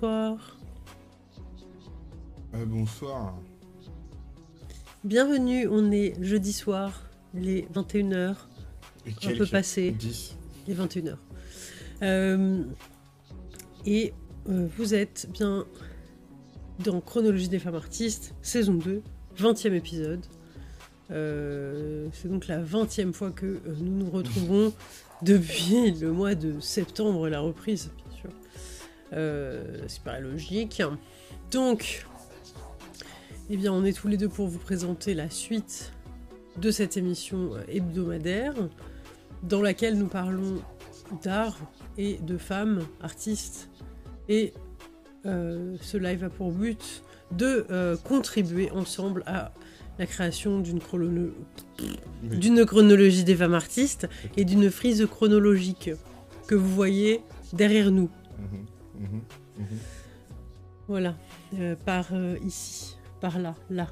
Bonsoir. Bonsoir. Bienvenue, on est jeudi soir, les 21h. On peut passer 10. Les 21h. Vous êtes bien dans Chronologie des femmes artistes, saison 2, 20e épisode. C'est donc la 20e fois que nous nous retrouvons depuis le mois de septembre, la reprise, bien sûr. C'est pas logique. Donc, eh bien, on est tous les deux pour vous présenter la suite de cette émission hebdomadaire dans laquelle nous parlons d'art et de femmes artistes. Et ce live a pour but de contribuer ensemble à la création d'une chronologie des femmes artistes et d'une frise chronologique que vous voyez derrière nous. Voilà, par ici, par là, là,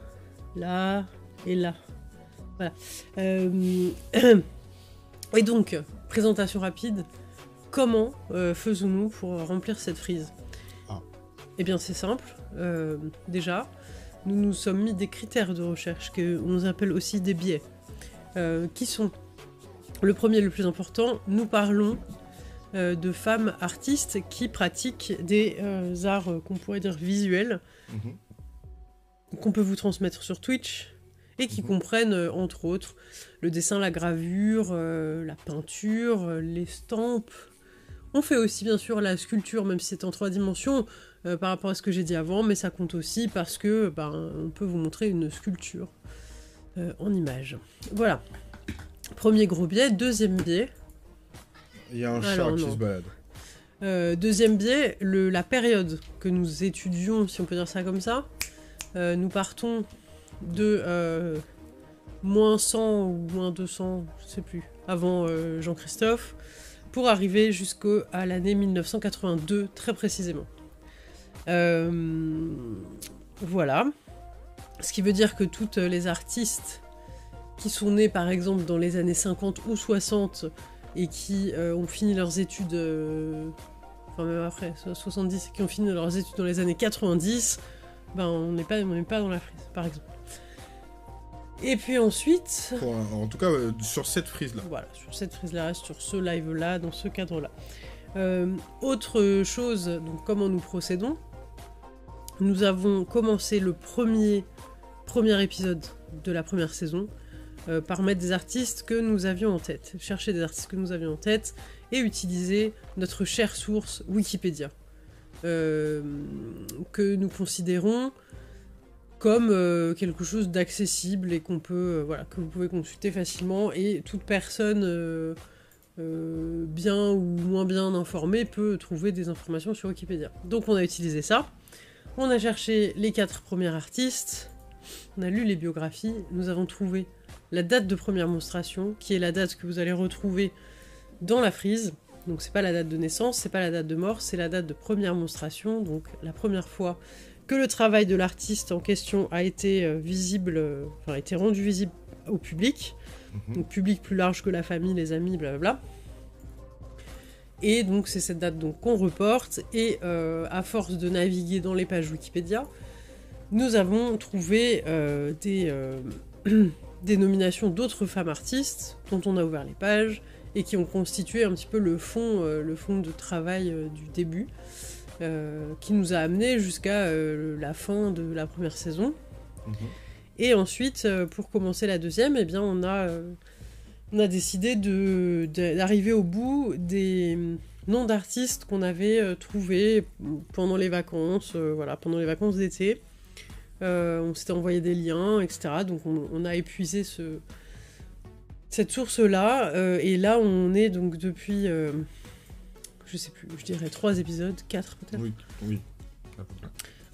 là et là. Voilà. Et donc, présentation rapide, comment faisons-nous pour remplir cette frise? Eh bien, c'est simple. Déjà, nous nous sommes mis des critères de recherche qu'on appelle aussi des biais, qui sont le premier, le plus important. Nous parlons de femmes artistes qui pratiquent des arts qu'on pourrait dire visuels, qu'on peut vous transmettre sur Twitch, et qui comprennent, entre autres, le dessin, la gravure, la peinture, l'estampe. On fait aussi, bien sûr, la sculpture, même si c'est en 3 dimensions, par rapport à ce que j'ai dit avant, mais ça compte aussi parce que, ben, on peut vous montrer une sculpture en image. Voilà. Premier gros biais. Deuxième biais... Il y a un chat qui se balade. Deuxième biais, la période que nous étudions, si on peut dire ça comme ça. Nous partons de moins 100 ou moins 200, je sais plus, avant Jean-Christophe, pour arriver jusqu'à l'année 1982, très précisément. Voilà. Ce qui veut dire que toutes les artistes qui sont nées, par exemple, dans les années 50 ou 60... et qui ont fini leurs études, enfin même après, 70, qui ont fini leurs études dans les années 90, ben on n'est pas dans la frise, par exemple. Et puis ensuite... en tout cas, sur cette frise-là. Voilà, sur cette frise-là, sur ce live-là, dans ce cadre-là. Autre chose, donc comment nous procédons. Nous avons commencé le premier épisode de la première saison, par mettre des artistes que nous avions en tête, chercher des artistes que nous avions en tête et utiliser notre chère source Wikipédia, que nous considérons comme quelque chose d'accessible et qu'on peut, voilà, que vous pouvez consulter facilement, et toute personne bien ou moins bien informée peut trouver des informations sur Wikipédia. Donc on a utilisé ça, on a cherché les 4 premiers artistes, on a lu les biographies, nous avons trouvé la date de première monstration, qui est la date que vous allez retrouver dans la frise. Donc c'est pas la date de naissance, c'est pas la date de mort, c'est la date de première monstration, donc la première fois que le travail de l'artiste en question a été visible, enfin a été rendu visible au public, donc public plus large que la famille, les amis, blablabla. Et donc c'est cette date donc qu'on reporte, et à force de naviguer dans les pages Wikipédia, nous avons trouvé des nominations d'autres femmes artistes dont on a ouvert les pages et qui ont constitué un petit peu le fond de travail du début, qui nous a amené jusqu'à la fin de la première saison. Et ensuite, pour commencer la deuxième, eh bien, on a décidé d'arriver au bout des noms d'artistes qu'on avait trouvés pendant les vacances, voilà, pendant les vacances d'été. On s'était envoyé des liens, etc. Donc on a épuisé cette source-là. Et là, on est donc depuis, je sais plus, je dirais 3 épisodes, 4 peut-être. Oui.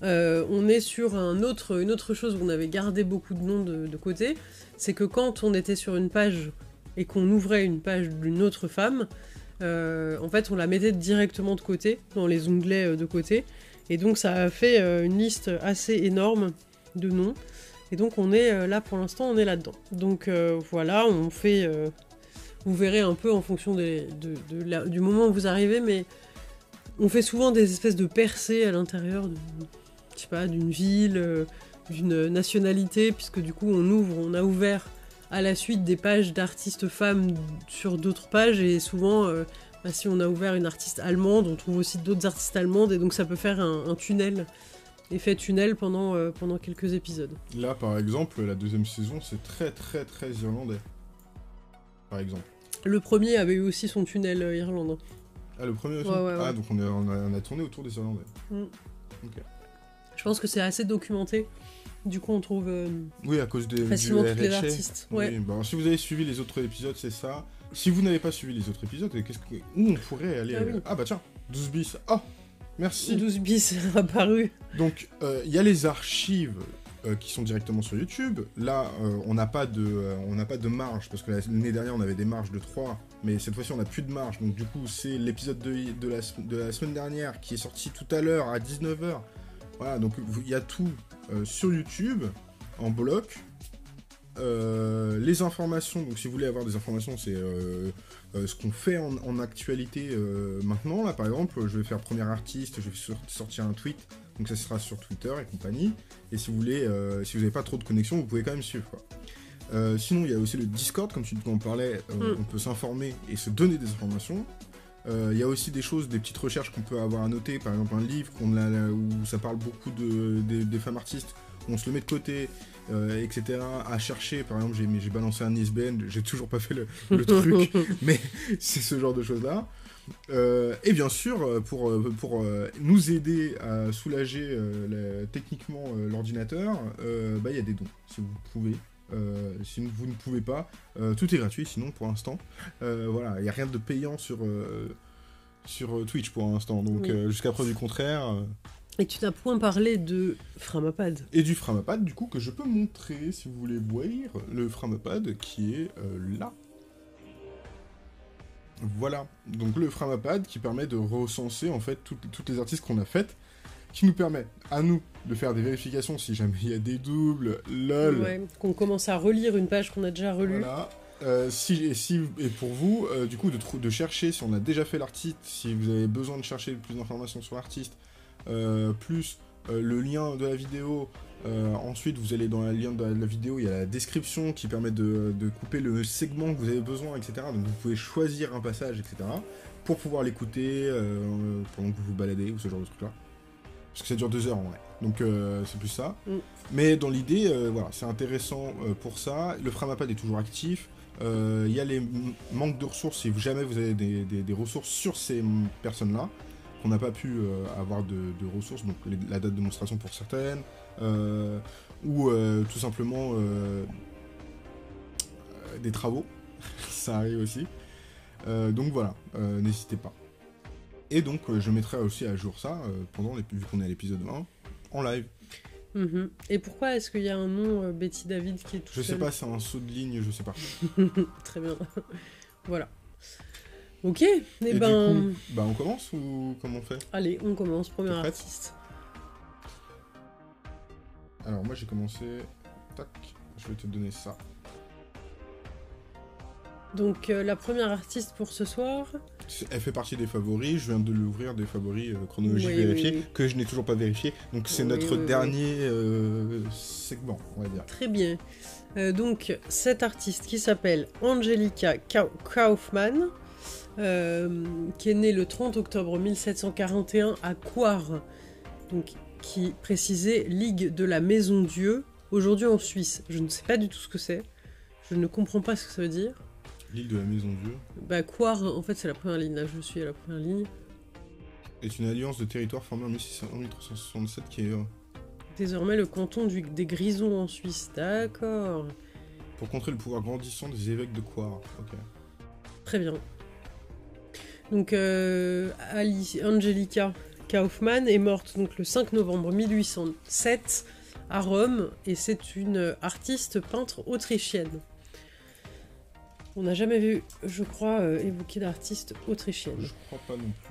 On est sur une autre chose où on avait gardé beaucoup de noms de côté. C'est que quand on était sur une page et qu'on ouvrait une page d'une autre femme, en fait, on la mettait directement de côté, dans les onglets de côté. Et donc ça a fait une liste assez énorme de noms. Et donc on est là pour l'instant, on est là-dedans. Donc voilà, on fait... vous verrez un peu en fonction du moment où vous arrivez, mais On fait souvent des espèces de percées à l'intérieur d'une ville, d'une nationalité, puisque du coup on a ouvert à la suite des pages d'artistes femmes sur d'autres pages, et souvent si on a ouvert une artiste allemande, on trouve aussi d'autres artistes allemandes, et donc ça peut faire un tunnel, effet tunnel pendant quelques épisodes. Là par exemple, la deuxième saison c'est très irlandais, par exemple. Le premier avait eu aussi son tunnel irlandais. Ah, le premier aussi. Ouais. Donc on a tourné autour des Irlandais. Mm. Okay. Je pense que c'est assez documenté. Du coup, on trouve à cause des facilement tous les artistes. Ouais. Oui, bon, si vous avez suivi les autres épisodes, c'est ça. Si vous n'avez pas suivi les autres épisodes, où on pourrait aller... bah tiens, 12 bis. Ah, merci. 12 bis apparu. Donc, il y a les archives qui sont directement sur YouTube. Là, on n'a pas de marge, parce que l'année dernière, on avait des marges de 3, mais cette fois-ci, on n'a plus de marge. Donc du coup, c'est l'épisode de la semaine dernière qui est sorti tout à l'heure à 19h. Voilà, donc il y a tout sur YouTube, en bloc. Les informations, donc si vous voulez avoir des informations, c'est ce qu'on fait en actualité maintenant. Là, par exemple, je vais faire premier artiste, je vais sortir un tweet, donc ça sera sur Twitter et compagnie. Et si vous voulez, si vous n'avez pas trop de connexion, vous pouvez quand même suivre, quoi. Sinon, il y a aussi le Discord, comme tu en parlais, on peut s'informer et se donner des informations. Il y a aussi des choses, des petites recherches qu'on peut avoir à noter, par exemple un livre où ça parle beaucoup des femmes artistes, on se le met de côté, etc. À chercher, par exemple, j'ai balancé un ISBN, j'ai toujours pas fait le truc, mais c'est ce genre de choses-là. Et bien sûr, pour nous aider à soulager techniquement l'ordinateur, il y a des dons, si vous pouvez. Si vous ne pouvez pas, tout est gratuit sinon pour l'instant. Voilà, il n'y a rien de payant sur Twitch pour l'instant, donc oui. Jusqu'à preuve du contraire. Et tu n'as point parlé de Framapad. Et du Framapad, du coup, que je peux montrer si vous voulez voir le Framapad qui est là. Voilà, donc le Framapad qui permet de recenser en fait toutes les artistes qu'on a faites, qui nous permet, à nous, de faire des vérifications si jamais il y a des doubles, lol. Ouais, qu'on commence à relire une page qu'on a déjà relue. Voilà. Et pour vous, du coup, de chercher si on a déjà fait l'artiste, si vous avez besoin de chercher plus d'informations sur l'artiste, plus le lien de la vidéo. Ensuite, vous allez dans le lien de la vidéo, il y a la description qui permet de couper le segment que vous avez besoin, etc. Donc vous pouvez choisir un passage, etc. pour pouvoir l'écouter pendant que vous vous baladez ou ce genre de truc-là. Parce que ça dure 2 heures en vrai, donc c'est plus ça. Mm. Mais dans l'idée, voilà, c'est intéressant pour ça. Le Framapad est toujours actif. Il y a les manques de ressources si jamais vous avez des ressources sur ces personnes-là. On n'a pas pu avoir de ressources, donc la date de démonstration pour certaines, ou tout simplement des travaux, ça arrive aussi. Donc voilà, n'hésitez pas. Et donc, je mettrai aussi à jour ça, vu qu'on est à l'épisode 1, en live. Mm-hmm. Et pourquoi est-ce qu'il y a un nom, Betty David, qui est tout seul ? Je sais pas, c'est un saut de ligne, je sais pas. Très bien. Voilà. Ok, et ben... Du coup, on commence ou comment on fait ? Allez, on commence, premier artiste. Alors, moi, j'ai commencé... Tac, je vais te donner ça. Donc, la première artiste pour ce soir... Elle fait partie des favoris, je viens de l'ouvrir, des favoris chronologiques vérifiés. Que je n'ai toujours pas vérifié, donc c'est notre dernier segment, on va dire. Très bien. Donc, cette artiste qui s'appelle Angelica Kauffmann, qui est née le 30 octobre 1741 à Coire, donc qui précisait Ligue de la Maison Dieu, aujourd'hui en Suisse. Je ne sais pas du tout ce que c'est, je ne comprends pas ce que ça veut dire. L'île de la Maison Dieu. Bah, Coire, en fait, c'est la première ligne. Là, je suis à la première ligne. Est une alliance de territoires formée en 1367 qui est... Désormais, le canton des Grisons en Suisse. D'accord. Pour contrer le pouvoir grandissant des évêques de Coire. Ok. Très bien. Donc, Angelica Kauffmann est morte donc, le 5 novembre 1807 à Rome. Et c'est une artiste peintre autrichienne. On n'a jamais vu, je crois, évoquer d'artiste autrichienne. Je crois pas non plus.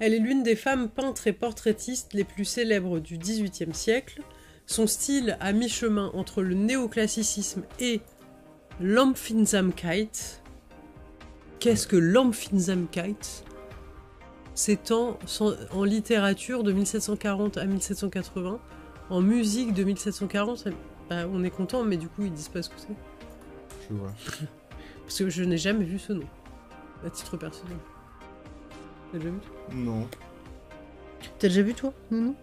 Elle est l'une des femmes peintres et portraitistes les plus célèbres du XVIIIe siècle. Son style à mi-chemin entre le néoclassicisme et l'Empfindsamkeit. Qu'est-ce que l'Empfindsamkeit ? Ses temps sont en littérature de 1740 à 1780, en musique de 1740. Bah, on est content, mais du coup, ils disent pas ce que c'est. Je vois. Parce que je n'ai jamais vu ce nom, à titre personnel. T'as déjà vu? Non. T'as déjà vu, toi? Non,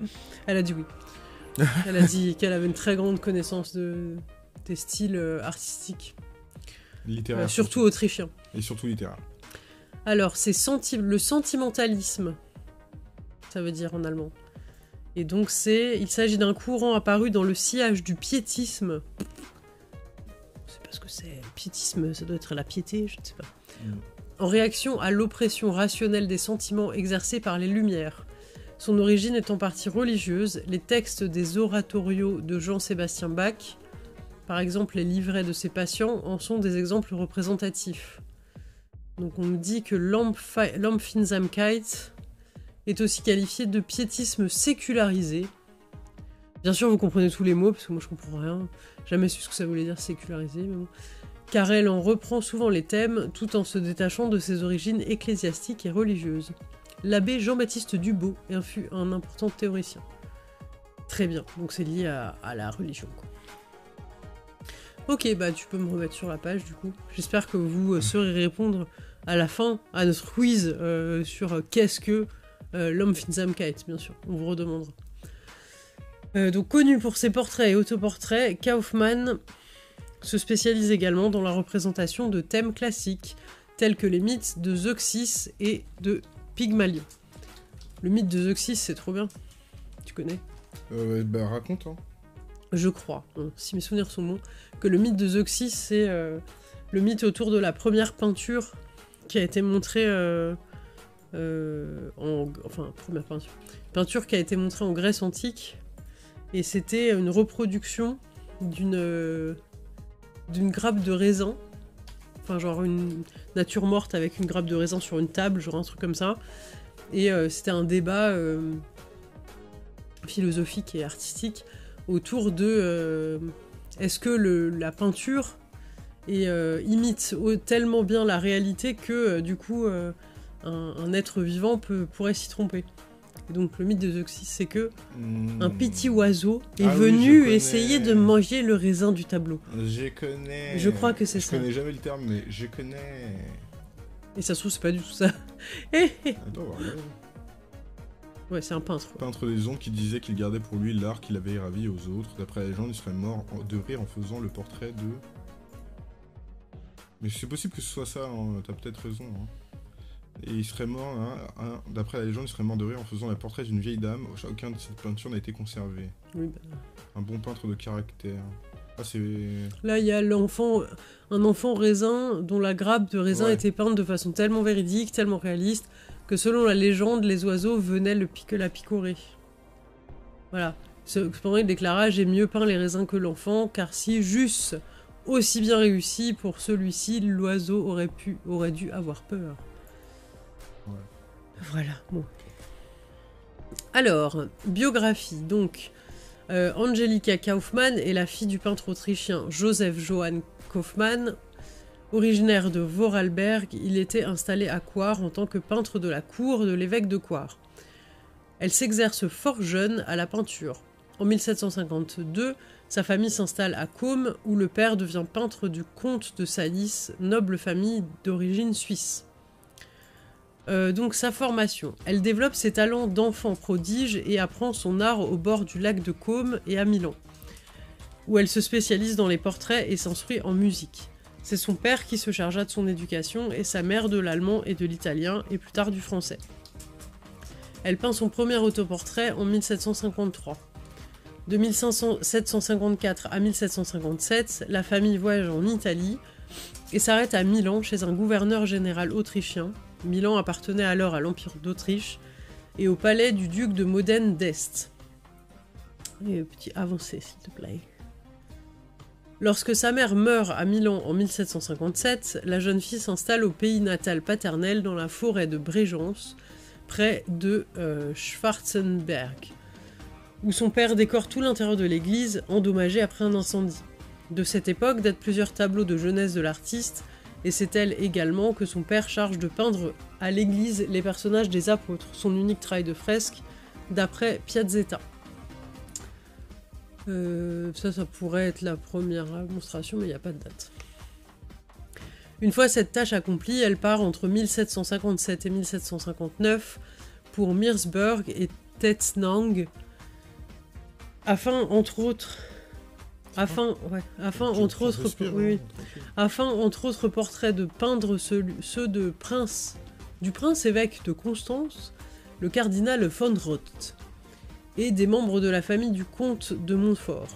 non. Elle a dit oui. Elle a dit qu'elle avait une très grande connaissance des styles artistiques. Littéraire. Surtout autrichien. Et surtout littéraire. Alors, c'est le sentimentalisme, ça veut dire en allemand. Et donc, il s'agit d'un courant apparu dans le sillage du piétisme. Je sais pas ce que c'est. Le piétisme, ça doit être la piété, je ne sais pas. Mmh. En réaction à l'oppression rationnelle des sentiments exercés par les Lumières. Son origine est en partie religieuse. Les textes des oratorios de Jean-Sébastien Bach, par exemple les livrets de ses patients, en sont des exemples représentatifs. Donc on nous dit que l'Empfindsamkeit est aussi qualifié de piétisme sécularisé. Bien sûr, vous comprenez tous les mots, parce que moi je comprends rien. Jamais su ce que ça voulait dire sécularisé. Mais bon. Car elle en reprend souvent les thèmes, tout en se détachant de ses origines ecclésiastiques et religieuses. L'abbé Jean-Baptiste Dubois fut un important théoricien. Très bien, donc c'est lié à la religion, quoi. Ok, bah tu peux me remettre sur la page du coup. J'espère que vous saurez répondre à la fin à notre quiz sur qu'est-ce que l'Empfindsamkeit, bien sûr. On vous redemandera. Donc connu pour ses portraits et autoportraits, Kaufmann se spécialise également dans la représentation de thèmes classiques tels que les mythes de Zeuxis et de Pygmalion. Le mythe de Zeuxis, c'est trop bien. Tu connais? Bah raconte, hein. Je crois, si mes souvenirs sont bons, que le mythe de Zeuxis, c'est le mythe autour de la première peinture qui a été montrée peinture qui a été montrée en Grèce antique, et c'était une reproduction d'une grappe de raisin, enfin genre une nature morte avec une grappe de raisin sur une table, genre un truc comme ça, et c'était un débat philosophique et artistique autour de est-ce que la peinture imite tellement bien la réalité que du coup un être vivant pourrait s'y tromper. Et donc le mythe de Zeuxis, c'est que un petit oiseau est venu essayer de manger le raisin du tableau. Je connais. Je crois que c'est ça. Je connais jamais le terme, mais je connais. Et ça se trouve, c'est pas du tout ça. Attends, voilà. Ouais, c'est un peintre. Ouais. Peintre des ondes qui disait qu'il gardait pour lui l'art qu'il avait ravi aux autres. D'après la légende, il serait mort de rire en faisant le portrait de... Mais c'est possible que ce soit ça, hein. T'as peut-être raison. Hein. Et il serait mort, d'après la légende, il serait mort de rire en faisant le portrait d'une vieille dame. Aucun de cette peinture n'a été conservé. Oui, bah... Un bon peintre de caractère. Ah, c'est... Là, il y a un enfant raisin dont la grappe de raisin était peinte de façon tellement véridique, tellement réaliste... que selon la légende, les oiseaux venaient la picorer. Voilà. Cependant, il déclara « J'ai mieux peint les raisins que l'enfant, car si j'eusse aussi bien réussi pour celui-ci, l'oiseau aurait dû avoir peur. Ouais. » Voilà. Bon. Alors, biographie. Donc, Angelica Kauffmann est la fille du peintre autrichien Joseph Johann Kaufmann. Originaire de Vorarlberg, il était installé à Coire en tant que peintre de la cour de l'évêque de Coire. Elle s'exerce fort jeune à la peinture. En 1752, sa famille s'installe à Côme, où le père devient peintre du comte de Salis, noble famille d'origine suisse. Donc sa formation. Elle développe ses talents d'enfant prodige et apprend son art au bord du lac de Côme et à Milan, où elle se spécialise dans les portraits et s'instruit en musique. C'est son père qui se chargea de son éducation et sa mère de l'allemand et de l'italien, et plus tard du français. Elle peint son premier autoportrait en 1753. De 1754 à 1757, la famille voyage en Italie et s'arrête à Milan chez un gouverneur général autrichien. Milan appartenait alors à l'Empire d'Autriche et au palais du duc de Modène d'Est. Et petit avancé, s'il te plaît. Lorsque sa mère meurt à Milan en 1757, la jeune fille s'installe au pays natal paternel dans la forêt de Bregenz, près de Schwarzenberg, où son père décore tout l'intérieur de l'église, endommagée après un incendie. De cette époque datent plusieurs tableaux de jeunesse de l'artiste et c'est elle également que son père charge de peindre à l'église les personnages des apôtres, son unique travail de fresque, d'après Piazzetta. Ça pourrait être la première démonstration, mais il n'y a pas de date. Une fois cette tâche accomplie, elle part entre 1757 et 1759 pour Meersburg et Tetznang, afin entre autres portraits de peindre ceux de prince évêque de Constance, le cardinal von Roth, et des membres de la famille du comte de Montfort.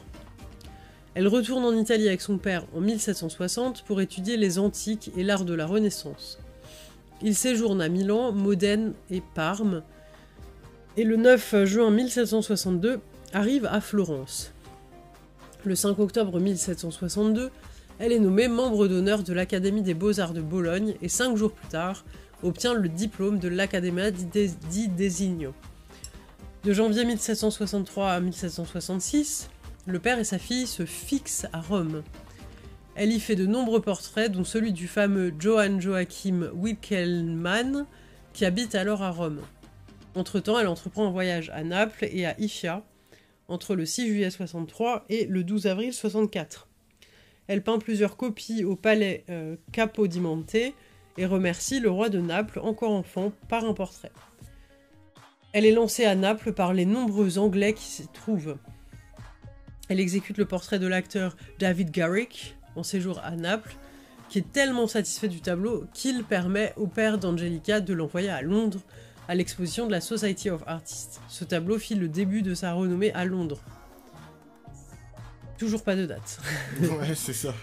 Elle retourne en Italie avec son père en 1760 pour étudier les antiques et l'art de la Renaissance. Il séjourne à Milan, Modène et Parme, et le 9 juin 1762 arrive à Florence. Le 5 octobre 1762, elle est nommée membre d'honneur de l'Académie des Beaux-Arts de Bologne et 5 jours plus tard, obtient le diplôme de l'Accademia di Designo. De janvier 1763 à 1766, le père et sa fille se fixent à Rome. Elle y fait de nombreux portraits, dont celui du fameux Johann Joachim Winckelmann, qui habite alors à Rome. Entre-temps, elle entreprend un voyage à Naples et à Ischia, entre le 6 juillet 63 et le 12 avril 64. Elle peint plusieurs copies au palais Capodimonte et remercie le roi de Naples, encore enfant, par un portrait. Elle est lancée à Naples par les nombreux Anglais qui s'y trouvent. Elle exécute le portrait de l'acteur David Garrick en séjour à Naples, qui est tellement satisfait du tableau qu'il permet au père d'Angelica de l'envoyer à Londres à l'exposition de la Society of Artists. Ce tableau fit le début de sa renommée à Londres. Toujours pas de date. Ouais, c'est ça.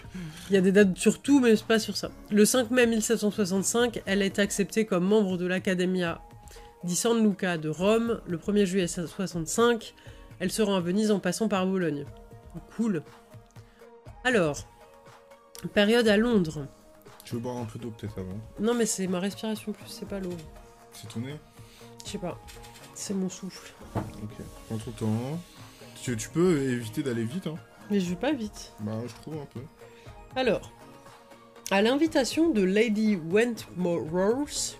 Il y a des dates sur tout, mais pas sur ça. Le 5 mai 1765, elle est acceptée comme membre de l'Accademia di San Luca de Rome. Le 1er juillet 1765, elle se rend à Venise en passant par Bologne. Cool. Alors, période à Londres. Tu veux boire un peu d'eau peut-être avant? Non, mais c'est ma respiration plus, c'est pas l'eau. C'est ton nez? Je sais pas. C'est mon souffle. Ok. Prends ton temps. Tu peux éviter d'aller vite, hein. Mais je vais pas vite. Bah, je trouve un peu. Alors, à l'invitation de Lady Wentworth,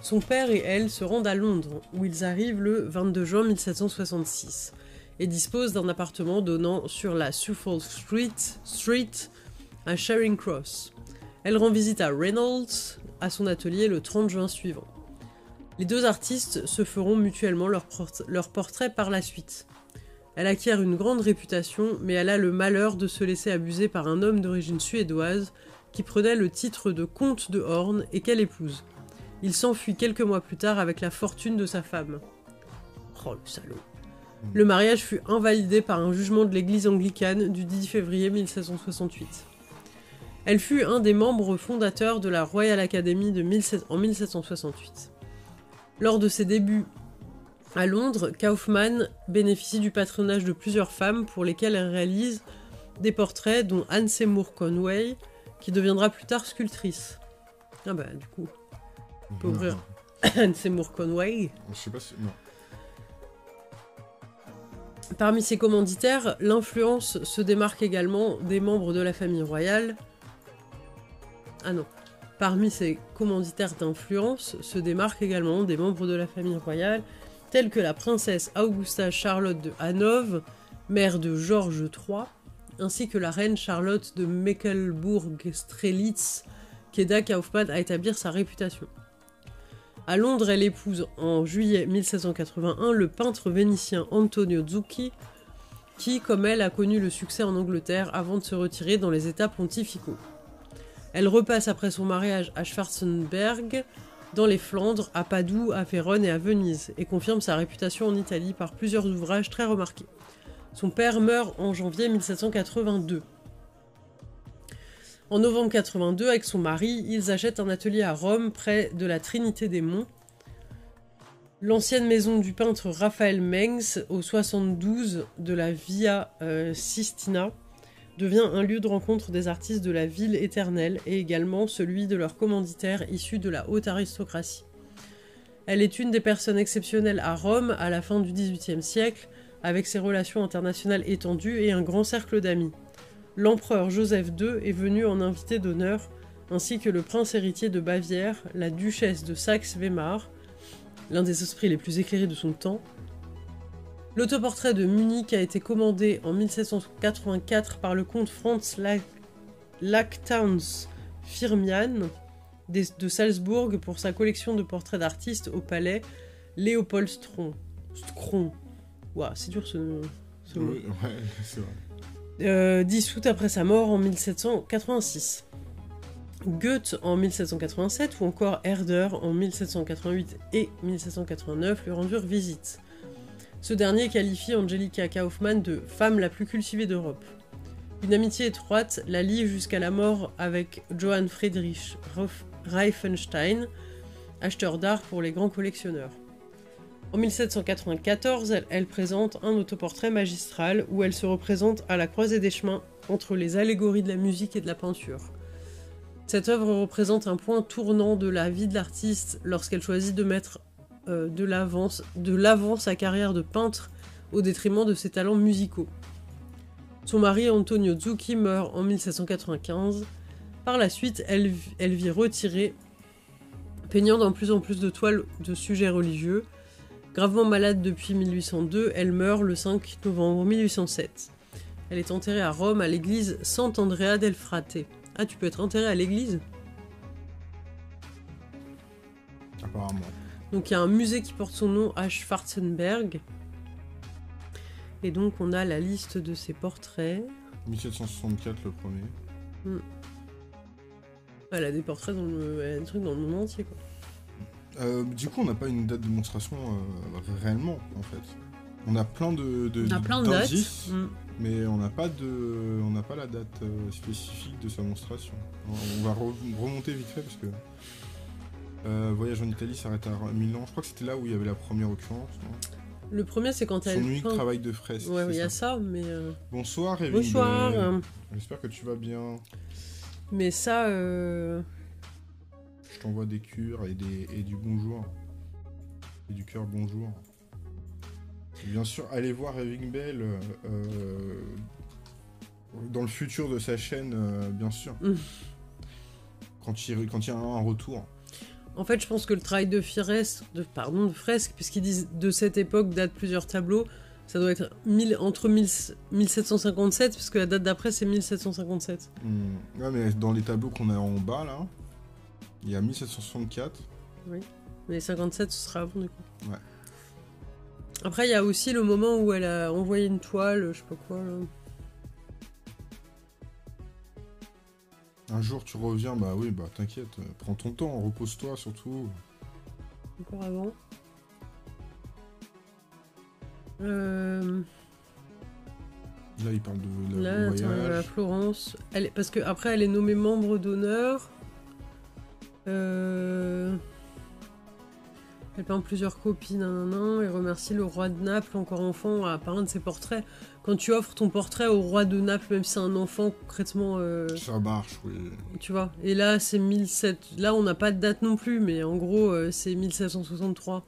son père et elle se rendent à Londres, où ils arrivent le 22 juin 1766, et disposent d'un appartement donnant sur la Suffolk Street à Charing Cross. Elle rend visite à Reynolds, à son atelier, le 30 juin suivant. Les deux artistes se feront mutuellement leur portrait par la suite. Elle acquiert une grande réputation, mais elle a le malheur de se laisser abuser par un homme d'origine suédoise qui prenait le titre de comte de Horn et qu'elle épouse. Il s'enfuit quelques mois plus tard avec la fortune de sa femme. Oh le salaud. Le mariage fut invalidé par un jugement de l'église anglicane du 10 février 1768. Elle fut un des membres fondateurs de la Royal Academy en 1768. Lors de ses débuts à Londres, Kaufmann bénéficie du patronage de plusieurs femmes pour lesquelles elle réalise des portraits, dont Anne Seymour Conway, qui deviendra plus tard sculptrice. Ah bah du coup... On peut ouvrir Anne Seymour Conway. Je sais pas si... Non. Parmi ses commanditaires, l'influence se démarque également des membres de la famille royale. Ah non. Parmi ses commanditaires d'influence se démarquent également des membres de la famille royale, tels que la princesse Augusta Charlotte de Hanovre, mère de Georges III, ainsi que la reine Charlotte de Mecklembourg-Strelitz, qui aida Kaufmann à établir sa réputation. À Londres, elle épouse en juillet 1781 le peintre vénitien Antonio Zucchi, qui, comme elle, a connu le succès en Angleterre avant de se retirer dans les États pontificaux. Elle repasse après son mariage à Schwarzenberg, dans les Flandres, à Padoue, à Vérone et à Venise, et confirme sa réputation en Italie par plusieurs ouvrages très remarqués. Son père meurt en janvier 1782. En novembre 82, avec son mari, ils achètent un atelier à Rome, près de la Trinité des Monts, l'ancienne maison du peintre Raphaël Mengs, au 72 de la Via Sistina, devient un lieu de rencontre des artistes de la ville éternelle et également celui de leurs commanditaires issus de la haute aristocratie. Elle est une des personnes exceptionnelles à Rome à la fin du XVIIIe siècle, avec ses relations internationales étendues et un grand cercle d'amis. L'empereur Joseph II est venu en invité d'honneur ainsi que le prince héritier de Bavière, la duchesse de Saxe-Weimar, l'un des esprits les plus éclairés de son temps. L'autoportrait de Munich a été commandé en 1784 par le comte Franz Lactans Firmian de Salzbourg pour sa collection de portraits d'artistes au palais Léopold Stron. Ouah, c'est dur ce mot. Oui, ouais, c'est vrai. Dissoute après sa mort en 1786. Goethe en 1787 ou encore Herder en 1788 et 1789 lui rendurent visite. Ce dernier qualifie Angelica Kauffmann de « femme la plus cultivée d'Europe ». Une amitié étroite la lie jusqu'à la mort avec Johann Friedrich Reifenstein, acheteur d'art pour les grands collectionneurs. En 1794, elle présente un autoportrait magistral où elle se représente à la croisée des chemins entre les allégories de la musique et de la peinture. Cette œuvre représente un point tournant de la vie de l'artiste lorsqu'elle choisit de mettre de l'avant sa carrière de peintre au détriment de ses talents musicaux. Son mari Antonio Zucchi meurt en 1795. Par la suite, elle vit retirée, peignant dans plus en plus de toiles de sujets religieux. Gravement malade depuis 1802, elle meurt le 5 novembre 1807. Elle est enterrée à Rome, à l'église Sant'Andrea del Frate. Ah, tu peux être enterré à l'église ? Apparemment. Donc il y a un musée qui porte son nom à Schwarzenberg. Et donc on a la liste de ses portraits. 1764 le premier. Hmm. Elle a des portraits dans le truc dans le monde entier, quoi. Du coup, on n'a pas une date de démonstration réellement, en fait. On a plein d'indices, mais on n'a pas la date spécifique de sa monstration. On va remonter vite fait parce que voyage en Italie s'arrête à Milan. Je crois que c'était là où il y avait la première occurrence. Le premier, c'est quand elle. Son unique travail de fresque. Ouais, il y a ça, mais. Bonsoir, Evelyne. Bonsoir. J'espère que tu vas bien. Mais ça. Je t'envoie des cures et du bonjour. Et du cœur bonjour. Et bien sûr, allez voir Raving Bell dans le futur de sa chaîne, bien sûr. Mmh. Quand il y a un retour. En fait, je pense que le travail de fresque, puisqu'ils disent de cette époque date plusieurs tableaux, ça doit être entre 1757, parce que la date d'après, c'est 1757. Mmh. Ouais, mais dans les tableaux qu'on a en bas, là... Il y a 1764. Oui, mais 57, ce sera avant, du coup. Ouais. Après, il y a aussi le moment où elle a envoyé une toile, je sais pas quoi, là. Un jour, tu reviens, bah oui, bah t'inquiète, prends ton temps, repose-toi, surtout. Encore avant. Là, il parle de la voyage. Là, attends, à Florence. Parce que après, elle est nommée membre d'honneur. Elle peint plusieurs copies, et remercie le roi de Naples, encore enfant, par un de ses portraits. Quand tu offres ton portrait au roi de Naples, même si c'est un enfant, concrètement... Ça marche, oui. Tu vois, et là, c'est 1700... Là, on n'a pas de date non plus, mais en gros, c'est 1763.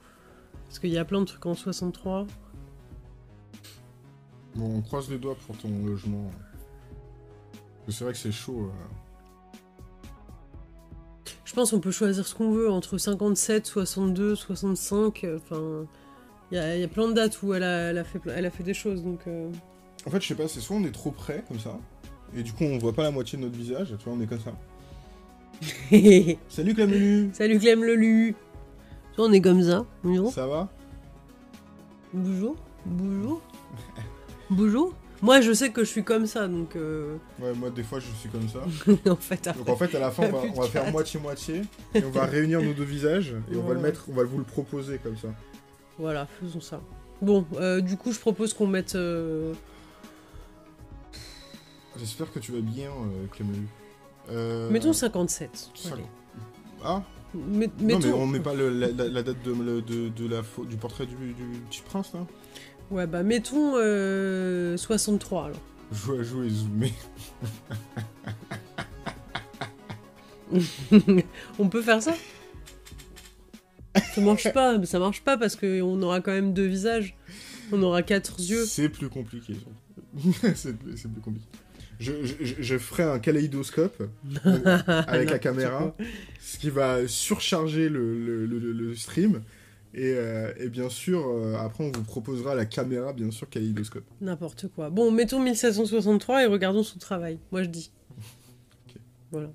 Parce qu'il y a plein de trucs en 63. Bon, on croise les doigts pour ton logement. C'est vrai que c'est chaud, Je pense qu'on peut choisir ce qu'on veut, entre 57, 62, 65, enfin... Il y a plein de dates où elle a fait des choses, donc... En fait, je sais pas, c'est soit on est trop près, comme ça, et du coup on voit pas la moitié de notre visage, tu vois, on est comme ça. Salut Clem-Lelu. Salut Clem-Lelu. Soit on est comme ça, bonjour. Ça va? Bonjour, bonjour, bonjour. Moi, je sais que je suis comme ça, donc... Ouais, moi, des fois, je suis comme ça. Donc, en fait, à la fin, on va faire moitié-moitié, et on va réunir nos deux visages, et on va le mettre, on va vous le proposer, comme ça. Voilà, faisons ça. Bon, du coup, je propose qu'on mette... J'espère que tu vas bien, Clémelu. Mettons 57. Ah mettons... Non, mais on met pas la date du portrait du petit prince, là? Ouais, bah mettons 63 alors. Joue à jouer et zoomer. On peut faire ça? Ça marche pas parce qu'on aura quand même deux visages. On aura 4 yeux. C'est plus compliqué. C'est plus compliqué. Je ferai un kaléidoscope avec la caméra, ce qui va surcharger le stream. Et bien sûr, après, on vous proposera la caméra, bien sûr, kaléidoscope. N'importe quoi. Bon, mettons 1763 et regardons son travail, moi je dis. Okay. Voilà.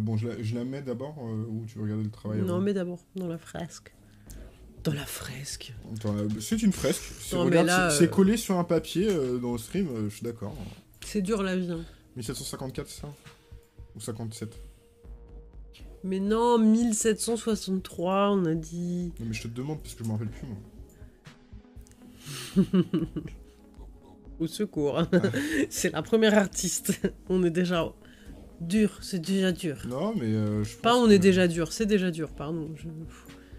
Bon, je la mets d'abord ou tu veux regarder le travail? Non, mais d'abord, dans la fresque. Dans la fresque. C'est une fresque. C'est collé sur un papier dans le stream, je suis d'accord. C'est dur la vie. Hein. 1754, c'est ça? Ou 57? Mais non, 1763, on a dit... Non mais je te demande, parce que je m'en rappelle plus, moi. Au secours. Ah. C'est la première artiste. On est déjà... Dur, c'est déjà dur. Non, mais je pense on est déjà dur, c'est déjà dur, pardon.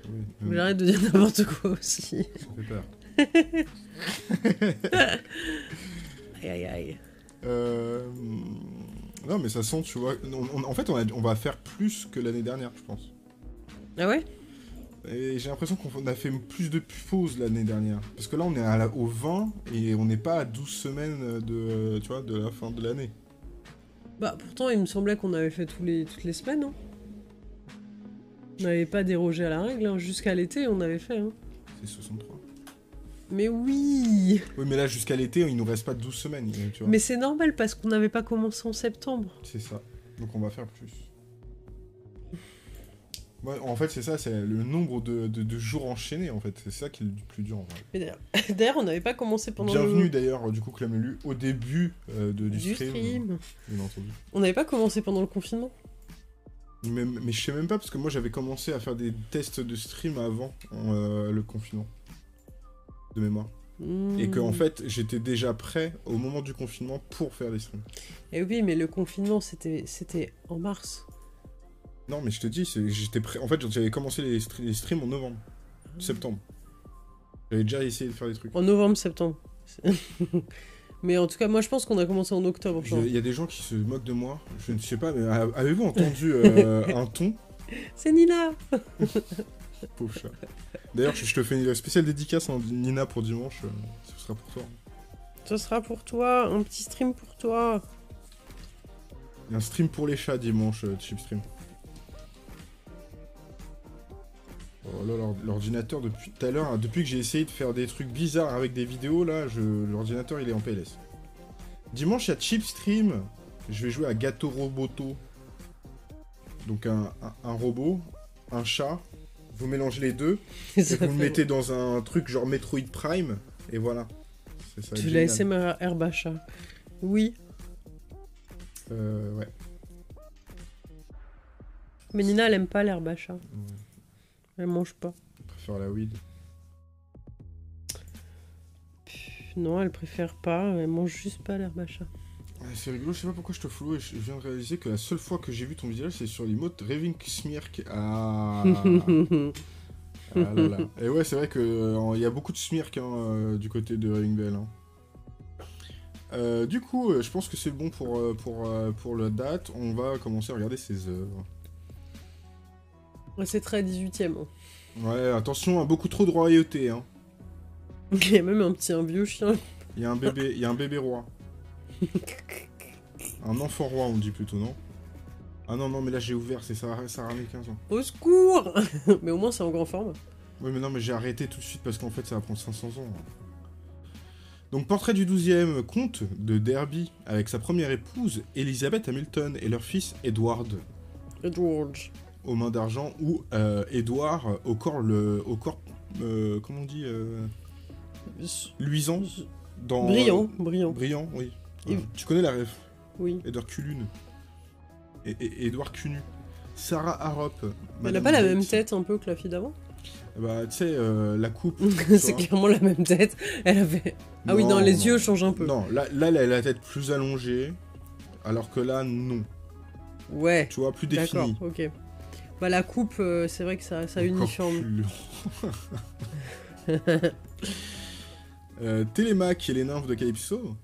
Oui. J'arrête de dire n'importe quoi aussi. Ça fait peur. Aïe, aïe, aïe. Non, mais ça sent, tu vois... en fait, on va faire plus que l'année dernière, je pense. Ah ouais? Et j'ai l'impression qu'on a fait plus de pauses l'année dernière. Parce que là, on est au 20, et on n'est pas à 12 semaines de, tu vois, de la fin de l'année. Bah, pourtant, il me semblait qu'on avait fait toutes les semaines, hein. On n'avait pas dérogé à la règle, hein. Jusqu'à l'été, on avait fait, hein. C'est 63. Mais oui! Oui, mais là, jusqu'à l'été, il nous reste pas 12 semaines, tu vois. Mais c'est normal, parce qu'on n'avait pas commencé en septembre. C'est ça. Donc, on va faire plus. Ouais, en fait, c'est ça, c'est le nombre de jours enchaînés, en fait. C'est ça qui est le plus dur, en vrai. D'ailleurs, on n'avait pas commencé pendant Bienvenue, d'ailleurs, du coup, Clam Lulu, au début du stream. On n'avait pas commencé pendant le confinement. Mais je sais même pas, parce que moi, j'avais commencé à faire des tests de stream avant le confinement, de mémoire. Mmh. Et que, en fait, j'étais déjà prêt au moment du confinement pour faire des streams. Et oui, mais le confinement, c'était en mars. Non, mais je te dis, j'étais prêt. En fait, j'avais commencé les streams en novembre, septembre. J'avais déjà essayé de faire des trucs. En novembre, septembre. Mais en tout cas, moi, je pense qu'on a commencé en octobre. Il y a des gens qui se moquent de moi. Je ne sais pas, mais avez-vous entendu un ton? C'est Nina. Pauvre chat. D'ailleurs, je te fais une spéciale dédicace en Nina pour dimanche. Ce sera pour toi. Ce sera pour toi. Un petit stream pour toi. Un stream pour les chats dimanche, Chip Stream. Oh là, l'ordinateur, depuis tout à l'heure, hein, depuis que j'ai essayé de faire des trucs bizarres avec des vidéos, là, l'ordinateur, il est en PLS. Dimanche, il y a Cheap Stream. Je vais jouer à Gato Roboto. Donc, un robot, un chat. Vous mélangez les deux. Et vous le mettez dans un truc genre Metroid Prime. Et voilà. Ça tu l'as SMR Herbacha. Oui. Ouais. Mais Nina, elle aime pas l'herbacha. Ouais. Elle mange pas. Elle préfère la weed. Non, elle préfère pas. Elle mange juste pas l'herbe à chat. C'est rigolo, je sais pas pourquoi je te follow et je viens de réaliser que la seule fois que j'ai vu ton visage, c'est sur l'emote Raving Smirk. Ah, ah là là. Et ouais, c'est vrai qu'il y a beaucoup de Smirk, hein, du côté de Raving Bell. Hein. Du coup, je pense que c'est bon pour la date. On va commencer à regarder ses œuvres. C'est très 18ème. Ouais, attention, beaucoup trop de royauté. Hein. Il y a même un vieux chien. Il y a un bébé roi. Un enfant roi, on dit plutôt, non? Ah non, non, mais là j'ai ouvert, ça ramène 15 ans. Au secours! Mais au moins c'est en grande forme. Oui, mais non, mais j'ai arrêté tout de suite parce qu'en fait ça va prendre 500 ans. Donc, portrait du 12e comte de Derby avec sa première épouse, Elizabeth Hamilton, et leur fils, Edward. Edward. Aux mains d'argent, ou Édouard au corps, comment on dit, luisant, dans brillant, oui. Voilà. Tu connais la ref? Oui. Édouard Culune. Et Édouard Cunu. Sarah Harrop. Elle n'a pas la même tête un peu que la fille d'avant? Bah, tu sais, la coupe. C'est clairement la même tête. Elle avait. Ah non, oui, non, les yeux changent un peu. Non, là, elle a la tête plus allongée, alors que là, non. Ouais. Tu vois, plus définie. D'accord, ok. Bah la coupe, c'est vrai que ça uniforme. Télémaque et les nymphes de Calypso.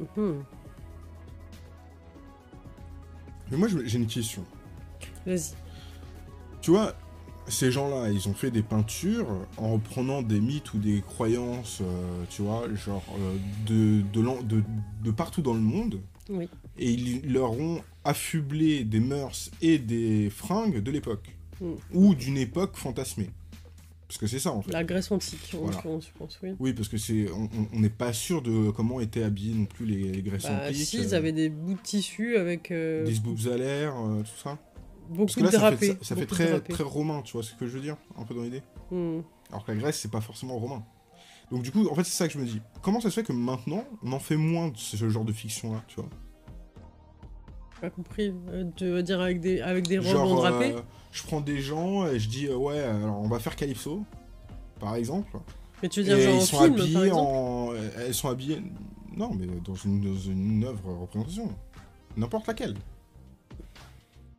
Mm-hmm. Mais moi j'ai une question. Vas-y. Tu vois, ces gens-là, ils ont fait des peintures en reprenant des mythes ou des croyances, tu vois, genre de partout dans le monde. Oui. Et ils leur ont affublé des mœurs et des fringues de l'époque, ou d'une époque fantasmée. Parce que c'est ça, en fait. La Grèce antique, voilà. Je pense, oui. Oui, parce que on n'est pas sûr de comment étaient habillés non plus les Grèces antiques. Si, ils avaient des bouts de tissu avec... des boubbes-alaires, tout ça. Beaucoup de drapés. Ça fait très, très romain, tu vois ce que je veux dire, un peu dans l'idée. Alors que la Grèce, c'est pas forcément romain. Donc du coup, en fait, c'est ça que je me dis. Comment ça se fait que maintenant, on en fait moins de ce genre de fiction-là, tu vois? Pas compris, tu veux dire avec des robes drapées. Je prends des gens et je dis ouais, alors on va faire Calypso par exemple. Mais tu veux dire genre en film par exemple en... Elles sont habillées, non mais dans une œuvre représentation, n'importe laquelle.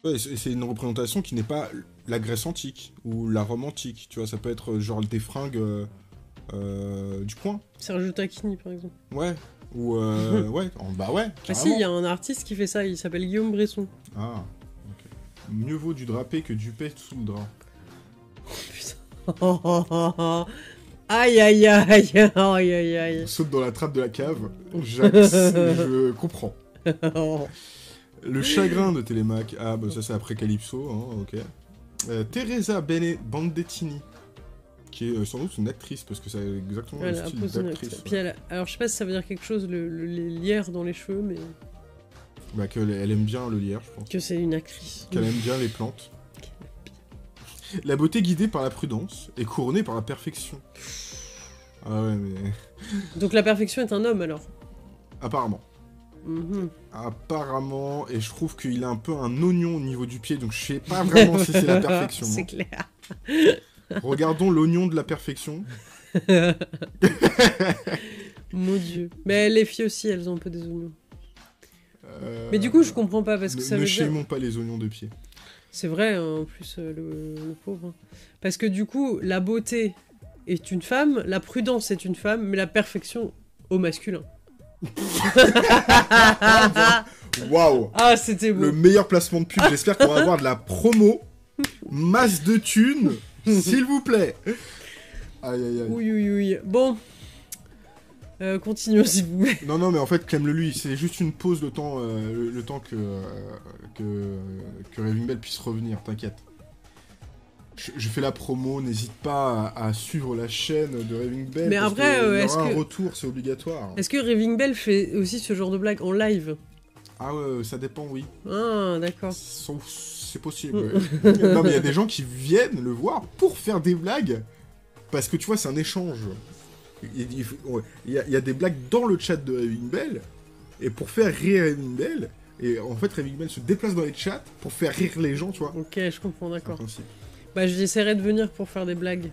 Ouais, c'est une représentation qui n'est pas la Grèce antique ou la Rome antique, tu vois, ça peut être genre des fringues du coin. Sergio Tacchini par exemple. Ouais. Ou ouais, bah ouais. Ah si, il y a un artiste qui fait ça, il s'appelle Guillaume Bresson. Ah, ok. Mieux vaut du drapé que du pet sous le drap. Oh putain. Aïe aïe aïe aïe aïe aïe. On saute dans la trappe de la cave. Je comprends. Le chagrin de Télémaque. Ah bah ça c'est après Calypso, hein, ok. Teresa Bandettini, qui est sans doute une actrice, parce que c'est exactement le style d'actrice. Puis elle, alors je sais pas si ça veut dire quelque chose, les lières dans les cheveux, mais... Bah qu'elle aime bien le lierre, je pense. Que c'est une actrice. Qu'elle aime bien les plantes. La beauté guidée par la prudence et couronnée par la perfection. Ah ouais, mais... Donc la perfection est un homme, alors? Apparemment. Apparemment, et je trouve qu'il a un peu un oignon au niveau du pied, donc je sais pas vraiment si c'est la perfection. C'est clair. Regardons l'oignon de la perfection. Mon Dieu. Mais les filles aussi, elles ont un peu des oignons. Mais du coup, je comprends pas parce que ça veut dire... Ne chémons pas les oignons de pied. C'est vrai, hein, en plus, le pauvre. Hein. Parce que du coup, la beauté est une femme, la prudence est une femme, mais la perfection au masculin. Waouh. Ah, c'était beau. Le meilleur placement de pub. J'espère qu'on va avoir de la promo. Masse de thunes. S'il vous plaît. Aïe, aïe, aïe. Oui, oui, oui. Bon. Continuons, s'il vous plaît. Non, non, mais en fait, clame-le lui. C'est juste une pause le temps que Raving Bell puisse revenir. T'inquiète. Je fais la promo. N'hésite pas à suivre la chaîne de Raving Bell. Mais après, est-ce que... un retour, c'est obligatoire. Est-ce que Raving Bell fait aussi ce genre de blague en live? Ah ouais, ça dépend, oui. Ah, d'accord. Sauf... C'est possible. Ouais. Non, mais il y a des gens qui viennent le voir pour faire des blagues. Parce que tu vois, c'est un échange. Il y a des blagues dans le chat de Raving Bell. Et pour faire rire Raving Bell. Et en fait, Raving Bell se déplace dans les chats pour faire rire les gens, tu vois. Ok, je comprends, d'accord. Bah, j'essaierai de venir pour faire des blagues.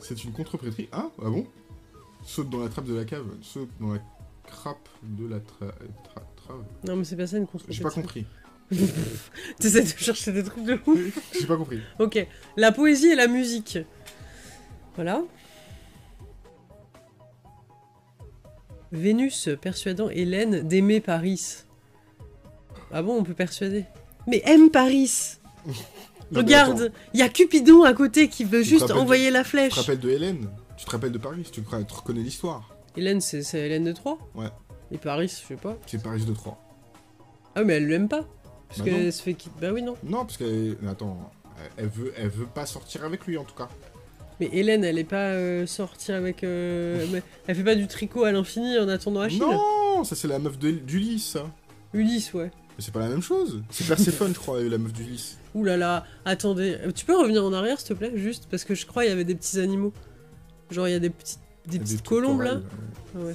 C'est une contre-prêterie. Ah, ah bon? Saute dans la trappe de la cave. Saute dans la crappe de la trappe. Non mais c'est pas ça une construction. J'ai pas compris. T'essaies de chercher des trucs de ouf. J'ai pas compris. Ok. La poésie et la musique. Voilà. Vénus persuadant Hélène d'aimer Paris. Ah bon, on peut persuader. Mais aime Paris. Regarde, il y a Cupidon à côté qui veut juste envoyer la flèche. Tu te rappelles de Hélène? Tu te rappelles de Paris? Tu te reconnais l'histoire? Hélène, c'est Hélène de Troie? Ouais. Et Paris, je sais pas. C'est Paris de Troie. Ah mais elle l'aime pas. Parce qu'elle se fait quitter. Bah oui, non. Non, parce qu'elle... Attends, elle veut pas sortir avec lui, en tout cas. Mais Hélène, elle est pas sortie avec... Elle fait pas du tricot à l'infini en attendant Achille. Non, ça c'est la meuf d'Ulysse. Ulysse, ouais. Mais c'est pas la même chose. C'est Perséphone, je crois, la meuf d'Ulysse. Ouh là là, attendez. Tu peux revenir en arrière, s'il te plaît, juste? Parce que je crois il y avait des petits animaux. Genre, il y a des petites colombes, là. Ouais.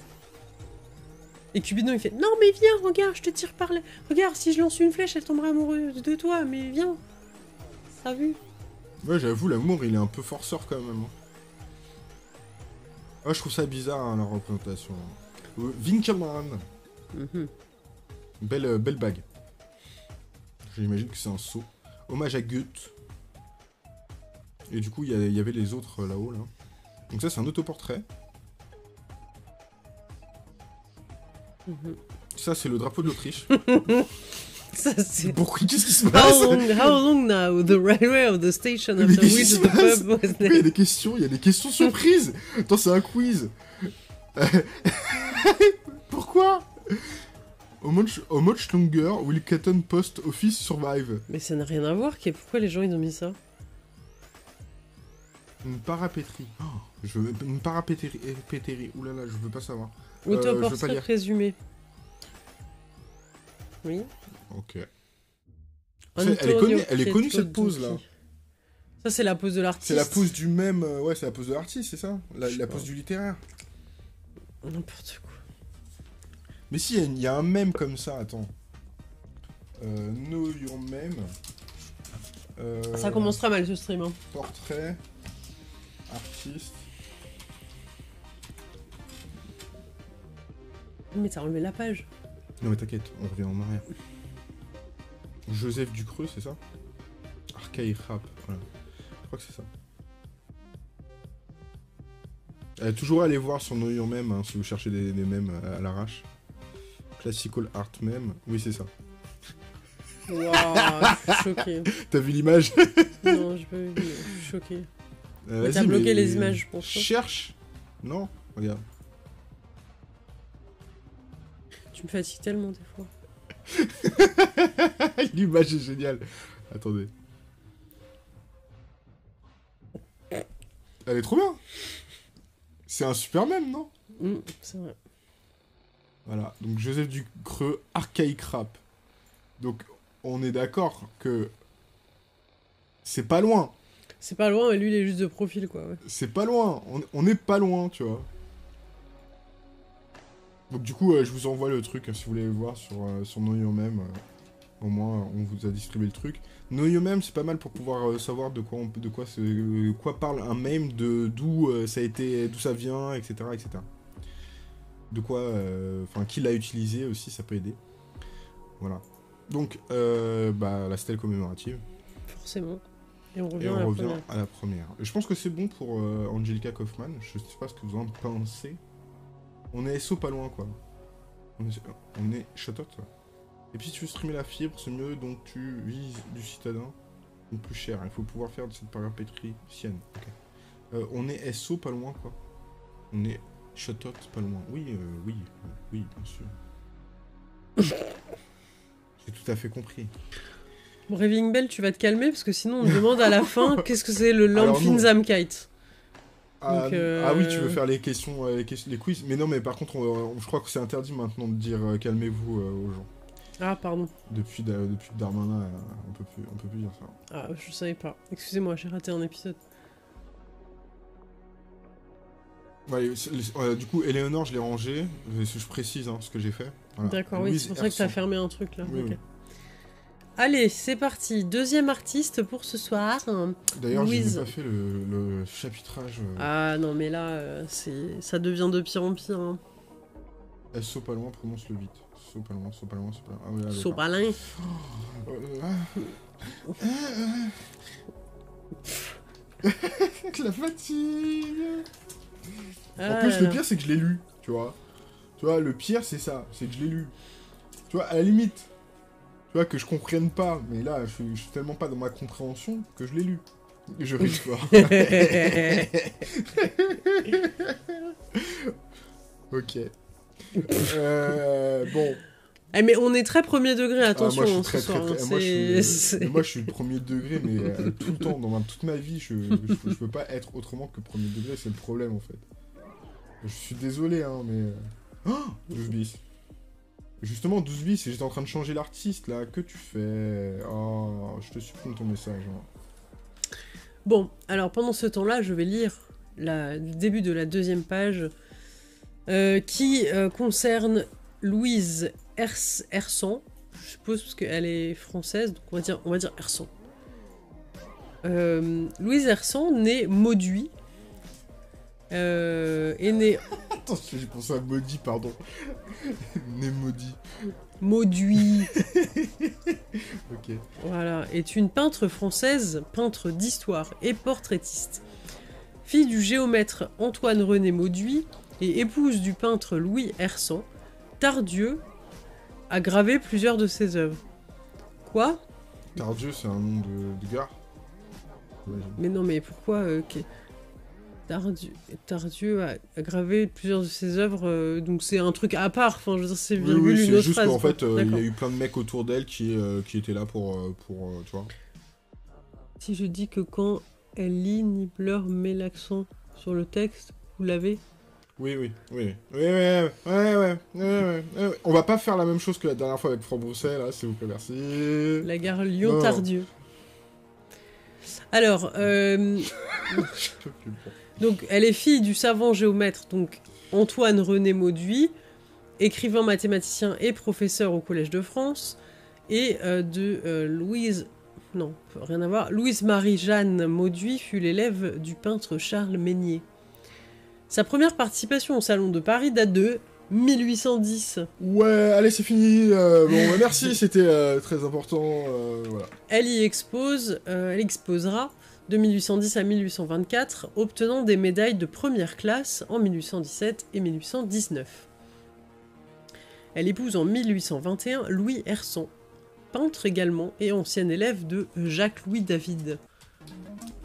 Et Cupidon il fait « Non mais viens, regarde, je te tire par là. Regarde, si je lance une flèche, elle tomberait amoureuse de toi, mais viens. » Ça a vu. Ouais, j'avoue, l'amour, il est un peu forceur quand même. Ouais, je trouve ça bizarre, hein, la représentation. Winckelmann. Belle bague. J'imagine que c'est un sceau. Hommage à Goethe. Et du coup, il y avait les autres là-haut, là. Donc ça, c'est un autoportrait. Ça, c'est le drapeau de l'Autriche. Ça, c'est... Qu'est-ce qui se passe? How long now? The railway of the station after which the pub was named. Il y a des questions, il y a des questions surprises. Attends, c'est un quiz. Pourquoi? How much longer will Catton Post Office survive? Mais ça n'a rien à voir, pourquoi les gens ils ont mis ça? Une parapétrie. Oh, une parapétrie. Oulala, je veux pas savoir. Autoportrait présumé. Oui. Ok. Elle est connue cette pose là. Ça c'est la pose de l'artiste. C'est la pose du même. Ouais, c'est la pose de l'artiste, c'est ça? La pose du littéraire. N'importe quoi. Mais si, il y a un mème comme ça, attends. Know your meme. Ça commence très mal ce stream. Hein. Portrait. Artiste. Mais t'as enlevé la page. Non mais t'inquiète, on revient en arrière. Joseph Ducreux, c'est ça? Archaï Rap, voilà. Je crois que c'est ça. Toujours aller voir son noyau mème, hein, si vous cherchez des mèmes à l'arrache. Classical art mème, oui c'est ça. Waouh, je suis choqué. T'as vu l'image? Non, j'ai pas vu, je suis choqué. T'as bloqué les images pour ça? Cherche? Non, regarde. Tu me fatigues tellement des fois. L'image est géniale. Attendez. Elle est trop bien. C'est un super mème, non? C'est vrai. Voilà, donc Joseph Ducreux, archaïque rap. Donc, on est d'accord que... C'est pas loin. C'est pas loin, mais lui, il est juste de profil, quoi. Ouais. C'est pas loin. On est pas loin, tu vois. Donc du coup, je vous envoie le truc, si vous voulez voir sur, sur Noyomem. Au moins, on vous a distribué le truc. Noyomem, c'est pas mal pour pouvoir savoir de quoi, de quoi parle un mème, d'où ça vient, etc., etc. De quoi, enfin, qui l'a utilisé aussi, ça peut aider. Voilà. Donc, bah, la stèle commémorative. Forcément. Et on revient, à la première. Je pense que c'est bon pour Angelica Kauffmann. Je sais pas ce que vous en pensez. On est SO pas loin, quoi. On est chatot, quoi. Et puis si tu veux streamer la fibre, c'est mieux, donc tu vises du citadin, ou plus cher. Il faut pouvoir faire de cette parapétrie sienne. Okay. On est SO pas loin, quoi. On est chatot pas loin. Oui, oui, bien sûr. J'ai tout à fait compris. Bon, Raving Bell, tu vas te calmer, parce que sinon on me demande à la fin, qu'est-ce que c'est le Empfindsamkeit? Donc, ah oui, tu veux faire les quiz. Mais non, mais par contre, je crois que c'est interdit maintenant de dire calmez-vous aux gens. Ah, pardon. Depuis Darmanin, on peut plus dire ça. Ah, je savais pas. Excusez-moi, j'ai raté un épisode. Ouais, du coup, Eleonore, je l'ai rangé. Je précise hein, ce que j'ai fait. Voilà. D'accord, oui, c'est pour ça que t'as fermé un truc là. Oui, okay. Oui. Allez, c'est parti. Deuxième artiste pour ce soir. D'ailleurs, j'ai pas fait le chapitrage. Ah non, mais là, ça devient de pire en pire. Hein. SO pas loin, prononce-le vite. SO pas loin, SO pas loin, SO pas loin. Ah, oui, là, SO pas loin. La fatigue. En plus, le pire, c'est que je l'ai lu, tu vois. Tu vois, le pire, c'est ça. C'est que je l'ai lu. Tu vois, à la limite... Tu vois, que je comprenne pas, mais là, je suis tellement pas dans ma compréhension que je l'ai lu. Je ris fort. Ok. Bon. Eh mais on est très premier degré, attention. Ah, moi, moi, je suis premier degré, mais tout le temps, dans toute ma vie, je peux pas être autrement que premier degré, c'est le problème, en fait. Je suis désolé, hein, mais... Oh, 12 bis. Justement, 12 bis, j'étais en train de changer l'artiste, là. Que tu fais? Oh, je te supprime ton message. Hein. Bon, alors pendant ce temps-là, je vais lire le début de la deuxième page qui concerne Louise Hersent, je suppose, parce qu'elle est française, donc on va dire Hersent. Louise Hersent, née Mauduit, est née... Attends, j'ai pensé à Maudit, pardon. Né Maudit. Mauduit. Ok. Voilà, est une peintre française, peintre d'histoire et portraitiste. Fille du géomètre Antoine René Mauduit et épouse du peintre Louis Hersent, Tardieu a gravé plusieurs de ses œuvres. Quoi? Tardieu, c'est un nom de gare. Ouais. Mais non, mais pourquoi okay. Tardieu a gravé plusieurs de ses œuvres, donc c'est un truc à part. Enfin, je veux dire, c'est virgule, oui, une autre phrase. En fait, il y a eu plein de mecs autour d'elle qui étaient là pour tu vois. Si je dis que quand elle lit, Nibbler met l'accent sur le texte, vous l'avez. Oui. On va pas faire la même chose que la dernière fois avec Franck Brousset, là, s'il vous plaît, merci. La gare Lyon-Tardieu. Alors, donc, elle est fille du savant géomètre, donc Antoine René Mauduit, écrivain mathématicien et professeur au Collège de France, et Louise-Marie-Jeanne Mauduit fut l'élève du peintre Charles Meignet. Sa première participation au Salon de Paris date de 1810. Ouais, allez, c'est fini. Bon, merci, c'était très important. Voilà. Elle y expose, elle exposera de 1810 à 1824, obtenant des médailles de première classe en 1817 et 1819. Elle épouse en 1821 Louise Hersent, peintre également et ancien élève de Jacques-Louis David.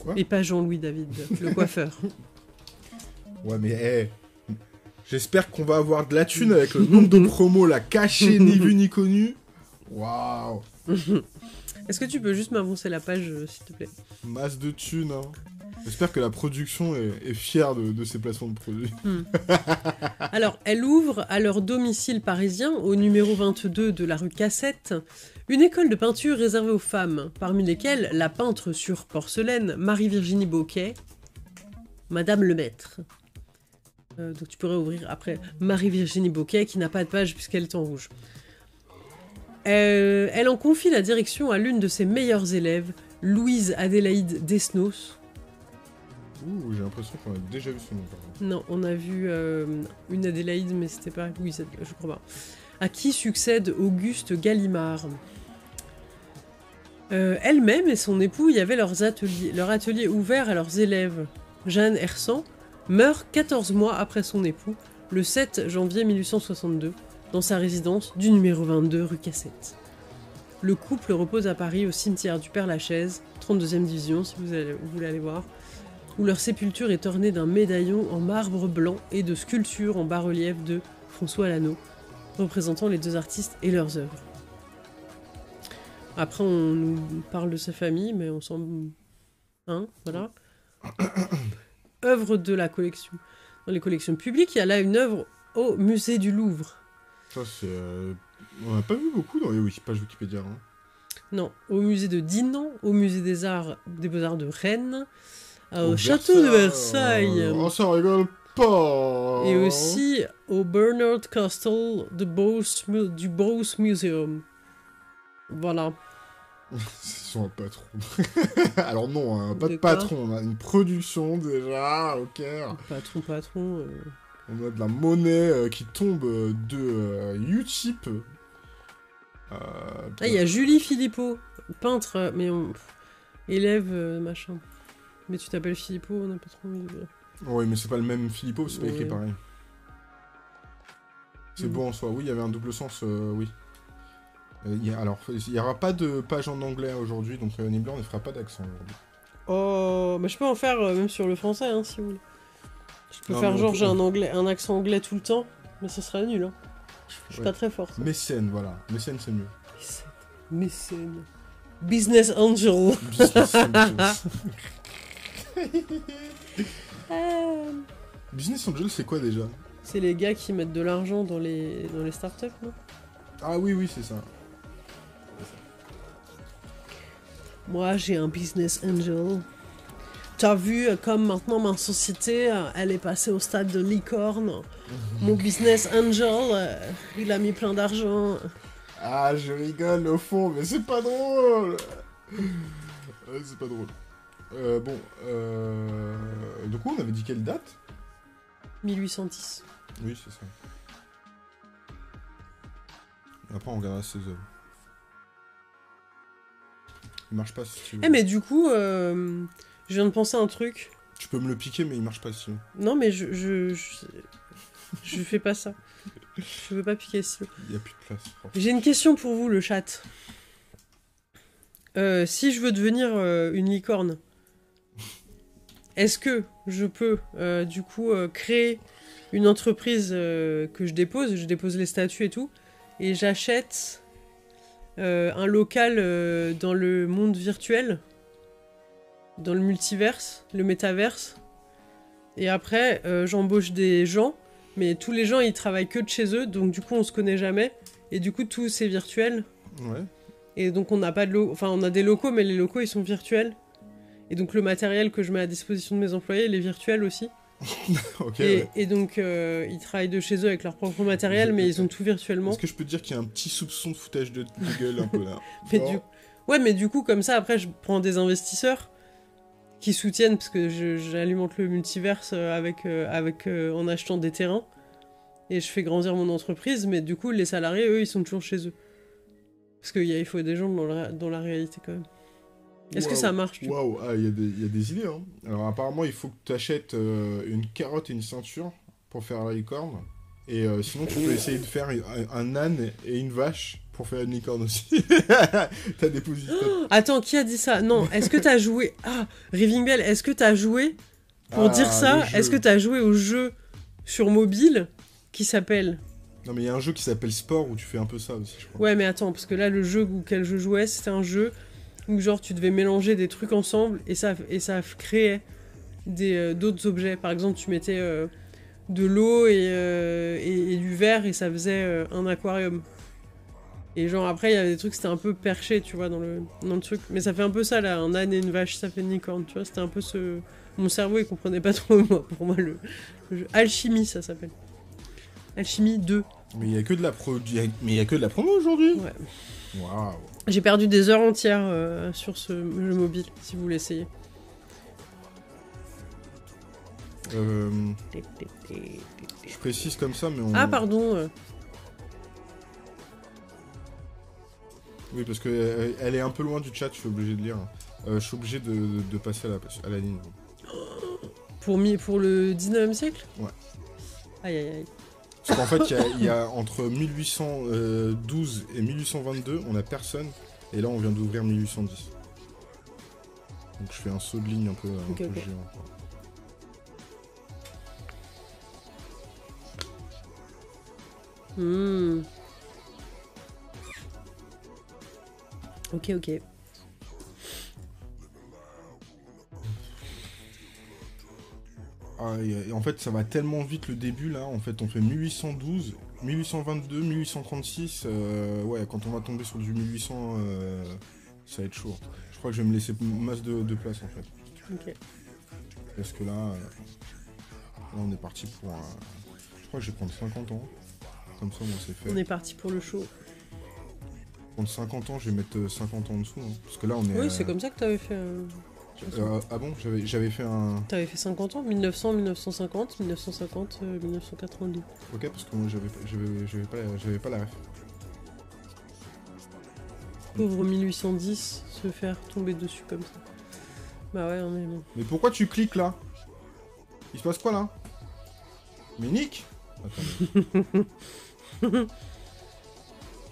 Quoi? Et pas Jean-Louis David, le coiffeur. Ouais, mais hey, j'espère qu'on va avoir de la thune avec le nombre de promos là, cachés, ni vu ni connu. Waouh. Est-ce que tu peux juste m'avancer la page, s'il te plaît? Masse de thunes, hein. J'espère que la production est fière de ses placements de produits. Alors, elle ouvre à leur domicile parisien, au numéro 22 de la rue Cassette, une école de peinture réservée aux femmes, parmi lesquelles la peintre sur porcelaine Marie-Virginie Beauquet, Madame Lemaître. Donc tu pourrais ouvrir après Marie-Virginie Beauquet qui n'a pas de page puisqu'elle est en rouge. Elle en confie la direction à l'une de ses meilleures élèves, Louise Adélaïde Desnos. Ouh, j'ai l'impression qu'on a déjà vu ce nom. Non, on a vu une Adélaïde, mais c'était pas Louise, je crois pas. À qui succède Auguste Gallimard. Elle-même et son époux y avaient leur atelier ouvert à leurs élèves. Jeanne Hersent meurt 14 mois après son époux, le 7 janvier 1862, dans sa résidence du numéro 22 rue Cassette. Le couple repose à Paris au cimetière du Père-Lachaise, 32e division si vous allez voir, où leur sépulture est ornée d'un médaillon en marbre blanc et de sculptures en bas-relief de François Lanneau, représentant les deux artistes et leurs œuvres. Après on nous parle de sa famille, mais on s'en... Hein, voilà. Œuvre de la collection. Dans les collections publiques, il y a là une œuvre au musée du Louvre. Ça, c'est. On n'a pas vu beaucoup dans les pages Wikipédia. Hein. Non, au musée de Dinan, au musée des Beaux-Arts de Rennes, au château de Versailles. On s'en rigole pas. Et aussi au Bernard Castle du Bauhaus Museum. Voilà. C'est sur un patron. Alors non, hein, pas de patron, on a une production déjà, ok. Patron. On a de la monnaie qui tombe de Utip. Ah, il y a Julie Philippot, peintre, mais élève, machin. Mais tu t'appelles Philippot, on n'a pas trop envie de... Oui, mais c'est pas le même Philippot, c'est pas écrit pareil. C'est beau en soi, oui, il y avait un double sens, oui. Alors, il n'y aura pas de page en anglais aujourd'hui, donc Nibbler ne fera pas d'accent aujourd'hui. Oh, mais je peux en faire même sur le français, hein, si vous voulez. Je peux faire genre j'ai un accent anglais tout le temps, mais ce sera nul. Hein. Je suis pas très fort. Ça. Mécène, voilà. Mécène, c'est mieux. Mécène. Business Angel. Business Angel. Business Angel, c'est quoi déjà? C'est les gars qui mettent de l'argent dans les startups, non? Ah oui, c'est ça. Moi, j'ai un business angel. T'as vu, comme maintenant ma société, elle est passée au stade de licorne. Mon business angel, il a mis plein d'argent. Ah, je rigole au fond, mais c'est pas drôle. C'est pas drôle. Du coup, on avait dit quelle date? 1810. Oui, c'est ça. Après, on regardera ses œuvres. Il marche pas si tu veux. Eh, mais du coup, je viens de penser à un truc. Tu peux me le piquer, mais il marche pas si tu veux. Non, mais je fais pas ça. Je veux pas piquer si tu veux. Il n'y a plus de place. J'ai une question pour vous, le chat. si je veux devenir une licorne, est-ce que je peux du coup créer une entreprise que je dépose les statuts et tout, et j'achète un local dans le monde virtuel, dans le multiverse, le métaverse, et après j'embauche des gens, mais tous les gens ils travaillent que de chez eux, donc du coup on se connaît jamais, et du coup tout c'est virtuel. Ouais. Et donc on n'a pas de locaux, enfin on a des locaux, mais les locaux ils sont virtuels. Et donc le matériel que je mets à disposition de mes employés, il est virtuel aussi. Okay, et, ouais. Et donc ils travaillent de chez eux avec leur propre matériel, mais ils ont tout virtuellement. Est-ce que je peux te dire qu'il y a un petit soupçon de foutage de gueule un peu là? Mais oh. Ouais, mais du coup comme ça après je prends des investisseurs qui soutiennent, parce que j'alimente le multiverse avec en achetant des terrains, et je fais grandir mon entreprise, mais du coup les salariés eux ils sont toujours chez eux. Parce qu'il faut des gens dans la réalité quand même. Est-ce que ça marche? Waouh, il y a des idées. Hein. Alors apparemment, il faut que tu achètes une carotte et une ceinture pour faire la licorne. Et sinon, tu peux essayer de faire un âne et une vache pour faire une licorne aussi. T'as des positions. Oh, attends, qui a dit ça? Non, est-ce que t'as joué... Ah, Raving Bell, est-ce que t'as joué pour dire ça? Est-ce que t'as joué au jeu sur mobile qui s'appelle... Non mais il y a un jeu qui s'appelle Sport où tu fais un peu ça aussi, je crois. Ouais mais attends, parce que là le jeu auquel je jouais, c'était un jeu où genre tu devais mélanger des trucs ensemble et ça créait d'autres objets. Par exemple tu mettais de l'eau et du verre et ça faisait un aquarium. Et genre après il y avait des trucs, c'était un peu perché tu vois dans le truc. Mais ça fait un peu ça là, un âne et une vache, ça fait une licorne tu vois, c'était un peu ce... Mon cerveau il comprenait pas trop pour moi le jeu. Alchimie ça s'appelle. Alchimie 2. Mais il n'y a que de la promo aujourd'hui. Ouais. Waouh. J'ai perdu des heures entières sur ce jeu mobile, si vous voulez essayer. Je précise comme ça, mais on... Ah, pardon. Oui, parce qu'elle est un peu loin du chat, je suis obligé de lire. Je suis obligé de passer à la ligne. Pour le 19e siècle? Ouais. Aïe, aïe, aïe. Parce qu'en fait, il y a entre 1812 et 1822, on a personne, et là on vient d'ouvrir 1810. Donc je fais un saut de ligne un peu géant. Quoi. Mmh. Ok. Ah, et en fait ça va tellement vite le début là, en fait on fait 1812, 1822, 1836, ouais quand on va tomber sur du 1800 ça va être chaud. Je crois que je vais me laisser masse de place en fait. Ok. Parce que là on est parti pour... je crois que je vais prendre 50 ans, comme ça on s'est fait. On est parti pour le show. Prendre 50 ans, je vais mettre 50 ans en dessous, hein, parce que là on est... Oui c'est comme ça que t'avais fait... ah bon, j'avais fait un... T'avais fait 50 ans, 1900, 1950, 1950, 1982. Ok, parce que moi j'avais pas la ref. Pauvre 1810, se faire tomber dessus comme ça. Bah ouais, on est bon. Mais pourquoi tu cliques là? Il se passe quoi là? Mais Nick. Attends.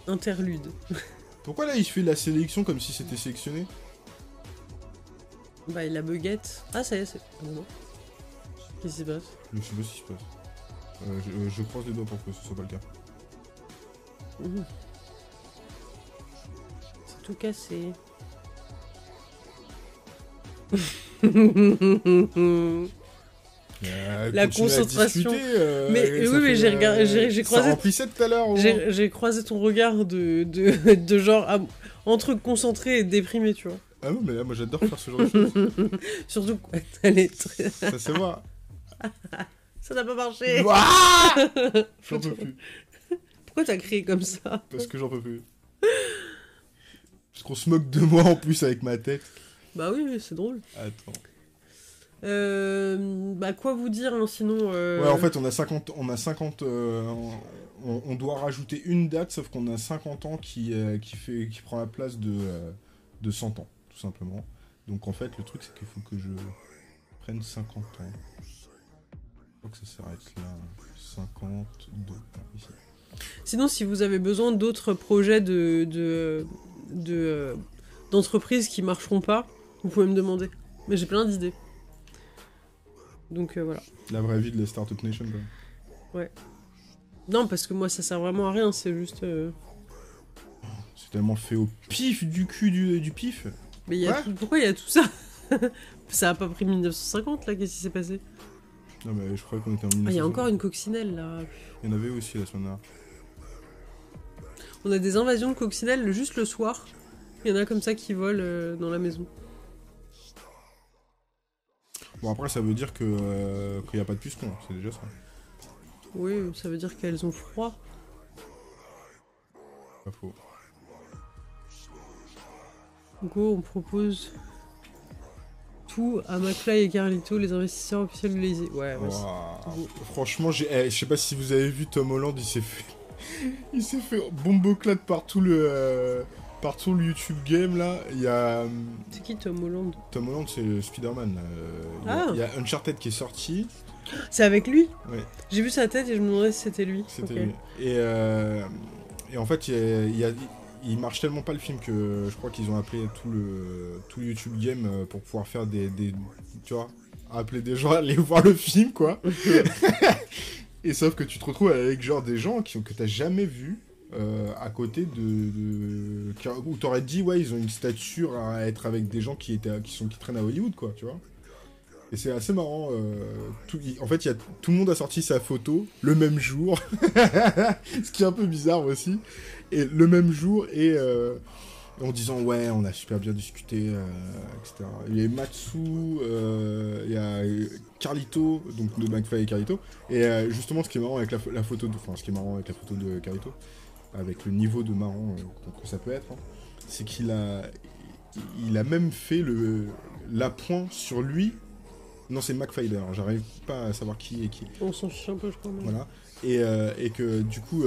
Interlude. Pourquoi là il se fait de la sélection comme si c'était sélectionné? Bah il a buguette. Ah ça y est, c'est... Ah non. Qu'est-ce qui se passe? Je sais pas ce qui se passe. Je croise les doigts pour que ce soit pas le cas. Mmh. C'est tout cassé. La concentration. Mais oui mais j'ai croisé... Ça remplissait tout à l'heure. J'ai croisé ton regard de genre... entre concentré et déprimé tu vois. Ah non, mais là, moi j'adore faire ce genre de choses. Surtout quand elle est très... Ça se voit. Ça n'a pas marché. J'en peux plus. Pourquoi t'as crié comme ça? Parce que j'en peux plus. Parce qu'on se moque de moi en plus avec ma tête. Bah oui, c'est drôle. Attends. Bah quoi vous dire hein, sinon... Ouais, en fait, on a 50 on doit rajouter une date, sauf qu'on a 50 ans qui prend la place de 100 ans. Tout simplement. Donc en fait le truc c'est qu'il faut que je prenne 50 ans. Je crois que ça s'arrête là. 52 ici. Sinon si vous avez besoin d'autres projets d'entreprises qui marcheront pas, vous pouvez me demander. Mais j'ai plein d'idées. Donc voilà. La vraie vie de la Startup Nation, quoi. Ouais. Non, parce que moi, ça sert vraiment à rien, c'est juste... C'est tellement fait au pif du cul du pif. Mais y a tout... pourquoi il y a tout ça? Ça a pas pris 1950, là, qu'est-ce qui s'est passé? Non, mais je crois qu'on était en 1950. Ah, il y a encore une coccinelle, là. Il y en avait aussi, la semaine dernière. On a des invasions de coccinelles juste le soir. Il y en a comme ça qui volent dans la maison. Bon, après, ça veut dire que qu'il n'y a pas de piston, c'est déjà ça. Oui, ça veut dire qu'elles ont froid. Pas faux. Go, on propose tout à McFly et Carlito, les investisseurs officiels de l'Élysée. Ouais, wow. Vas-y. Franchement, je sais pas si vous avez vu Tom Holland, il s'est fait... il s'est fait bomboclate par tout le YouTube game, là. Il y a... C'est qui, Tom Holland? Tom Holland, c'est Spider-Man. Il y a Uncharted qui est sorti. C'est avec lui? Ouais. J'ai vu sa tête et je me demandais si c'était lui. C'était okay. Lui. Et en fait, il marche tellement pas le film que je crois qu'ils ont appelé tout le YouTube game pour pouvoir faire des... Tu vois, appeler des gens à aller voir le film, quoi. Et sauf que tu te retrouves avec genre des gens que t'as jamais vu à côté de... Où t'aurais dit, ouais, ils ont une stature à être avec des gens qui traînent à Hollywood, quoi, tu vois. Et c'est assez marrant. En fait, tout le monde a sorti sa photo le même jour. Ce qui est un peu bizarre aussi. Et le même jour, et en disant, ouais, on a super bien discuté, etc. Il y a Matsu, il y a Carlito, donc de McFly et Carlito. Et justement, ce qui est marrant avec la photo de... Enfin, ce qui est marrant avec la photo de Carlito, avec le niveau de marrant que ça peut être, hein, c'est qu'il a... Il a même fait l'appoint sur lui. Non, c'est McFly d'ailleurs, j'arrive pas à savoir qui est qui. On s'en fiche un peu, je crois. Même. Voilà. Et que du coup,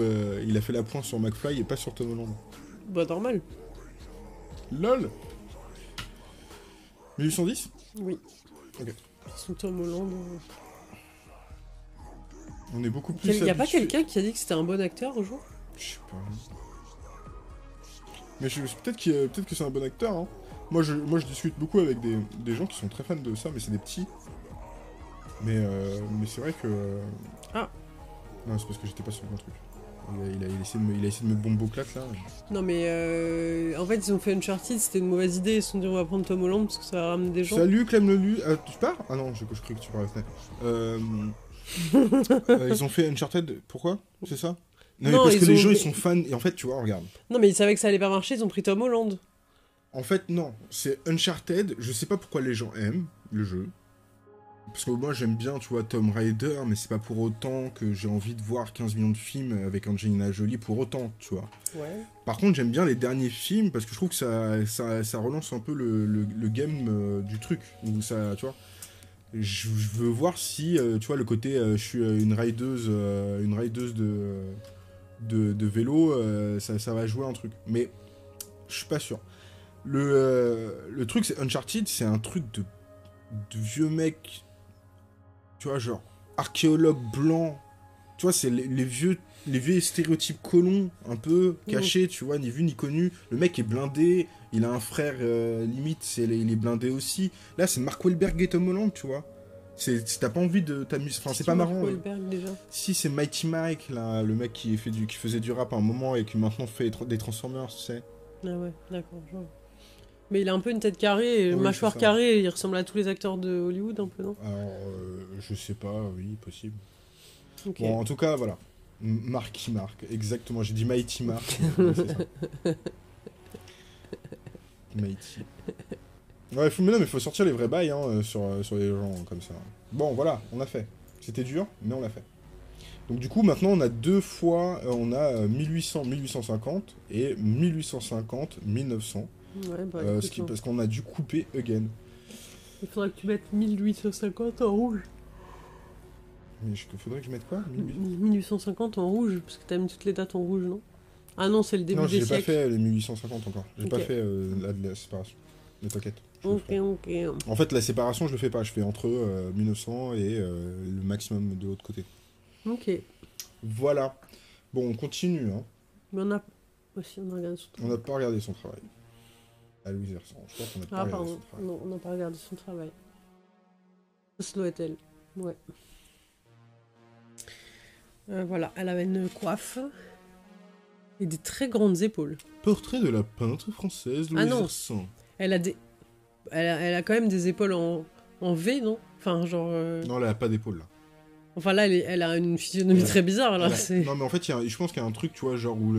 il a fait la pointe sur McFly et pas sur Tom Holland. Bah, normal. LOL 1810? Oui. Ok. Sur Tom Holland. On est beaucoup plus. Y a pas quelqu'un qui a dit que c'était un bon acteur au jour? Je sais pas. Mais peut-être que c'est un bon acteur, hein. Moi, je discute beaucoup avec des gens qui sont très fans de ça, mais c'est des petits. Mais c'est vrai que... Ah. Non, c'est parce que j'étais pas sur le bon truc. Il a essayé de me bomboclate, là. Non, mais en fait, ils ont fait Uncharted, c'était une mauvaise idée. Ils se sont dit, on va prendre Tom Holland parce que ça va ramener des gens. Salut, Clem Lelu. Tu pars? Ah non, je croyais que tu parlais. Ils ont fait Uncharted, pourquoi? C'est ça? Non, mais parce que les gens, ils sont fans. Et en fait, tu vois, regarde. Non, mais ils savaient que ça allait pas marcher, ils ont pris Tom Holland. En fait, non. C'est Uncharted. Je sais pas pourquoi les gens aiment le jeu. Parce que moi, j'aime bien, tu vois, Tomb Raider, mais c'est pas pour autant que j'ai envie de voir 15 millions de films avec Angelina Jolie pour autant, tu vois. Ouais. Par contre, j'aime bien les derniers films parce que je trouve que ça relance un peu le game du truc. Où ça, tu vois, je veux voir si, tu vois, le côté je suis une rideuse de vélo, ça va jouer un truc. Mais je suis pas sûr. Le truc, c'est Uncharted, c'est un truc de vieux mec, tu vois, genre archéologue blanc, tu vois, c'est les vieux stéréotypes colons, un peu cachés, tu vois, ni vu ni connu. Le mec est blindé, il a un frère, limite, il est blindé aussi. Là, c'est Mark Wahlberg et Tom Holland, tu vois. T'as pas envie de t'amuser, enfin, c'est pas marrant. Déjà. Si, c'est Mighty Mike, là, le mec qui faisait du rap à un moment et qui maintenant fait des Transformers, tu sais. Ah ouais, d'accord, je vois. Mais il a un peu une tête carrée, oui, mâchoire carrée, il ressemble à tous les acteurs de Hollywood un peu, non? Alors, je sais pas, oui, possible. Okay. Bon, en tout cas, voilà. Marky Mark, exactement, j'ai dit Mighty Mark. Ouais, Mighty. Ouais, mais non, mais faut sortir les vrais bails, hein, sur les gens comme ça. Bon, voilà, on a fait. C'était dur, mais on l'a fait. Donc du coup, maintenant, on a deux fois, on a 1800-1850 et 1850-1900. Ouais, bah, parce qu'on a dû couper again. Il faudrait que tu mettes 1850 en rouge. Mais faudrait que je mette quoi? 1850 en rouge, parce que t'as mis toutes les dates en rouge, non? Ah non, c'est le début des siècles. Non, j'ai pas fait les 1850 encore. J'ai pas fait la séparation. Mais t'inquiète. Ok. En fait, la séparation, je le fais pas. Je fais entre 1900 et le maximum de l'autre côté. Ok. Voilà. Bon, on continue, hein. Mais on a pas regardé son travail. à Louise Hersent. Je crois qu'on n'a pas regardé son travail. Non, on n'a pas regardé son travail. Oslo est-elle? Ouais. Voilà, elle avait une coiffe et des très grandes épaules. Portrait de la peintre française Louise Hersent. Elle a des... Elle a quand même des épaules en V, non? Enfin, genre... Non, elle a pas d'épaules, là. Enfin, là, elle a une physionomie très bizarre, là. Non, mais en fait, je pense qu'il y a un truc, tu vois, genre où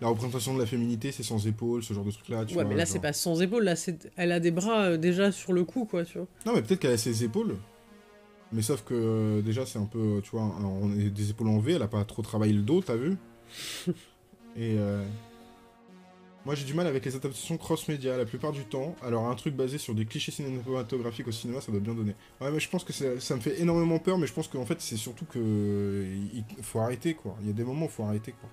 la représentation de la féminité, c'est sans épaules, ce genre de truc-là, tu vois. Ouais, mais là, genre... c'est pas sans épaules, là, c'est... Elle a des bras déjà sur le cou, quoi, tu vois. Non, mais peut-être qu'elle a ses épaules, mais sauf que, déjà, c'est un peu, tu vois, on est des épaules en V, elle a pas trop travaillé le dos, t'as vu? Et... Moi j'ai du mal avec les adaptations cross-média la plupart du temps, alors un truc basé sur des clichés cinématographiques au cinéma ça doit bien donner. Ouais mais je pense que ça me fait énormément peur, mais je pense qu'en fait c'est surtout que... Il faut arrêter quoi, il y a des moments où il faut arrêter quoi.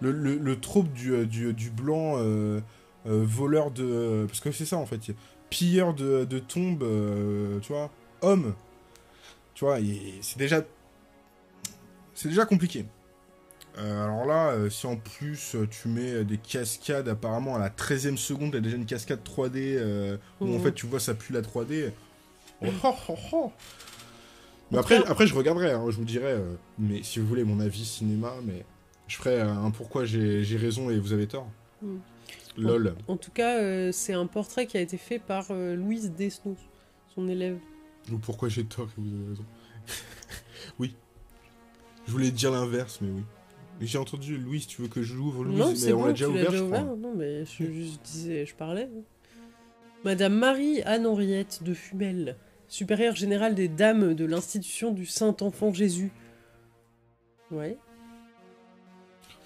Le trope du blanc voleur de... Parce que c'est ça en fait, pilleur de tombes, tu vois, homme. Tu vois, c'est déjà... C'est déjà compliqué. Alors là, si en plus tu mets des cascades, apparemment à la 13e seconde, il y a déjà une cascade 3D où en fait tu vois ça pue la 3D. Mais après, je regarderai, hein, je vous dirai, mais si vous voulez mon avis cinéma, mais je ferai un pourquoi j'ai raison et vous avez tort. Lol. En tout cas, c'est un portrait qui a été fait par Louise Desnos, son élève. Ou pourquoi j'ai tort et vous avez raison. Oui. Je voulais dire l'inverse, mais oui. Mais j'ai entendu, Louise, tu veux que je l'ouvre, Louise? Non, mais bon, on l'a déjà ouvert, je crois. Non, mais je parlais. Madame Marie Anne-Henriette de Fumel, supérieure générale des dames de l'institution du Saint-Enfant Jésus. Ouais.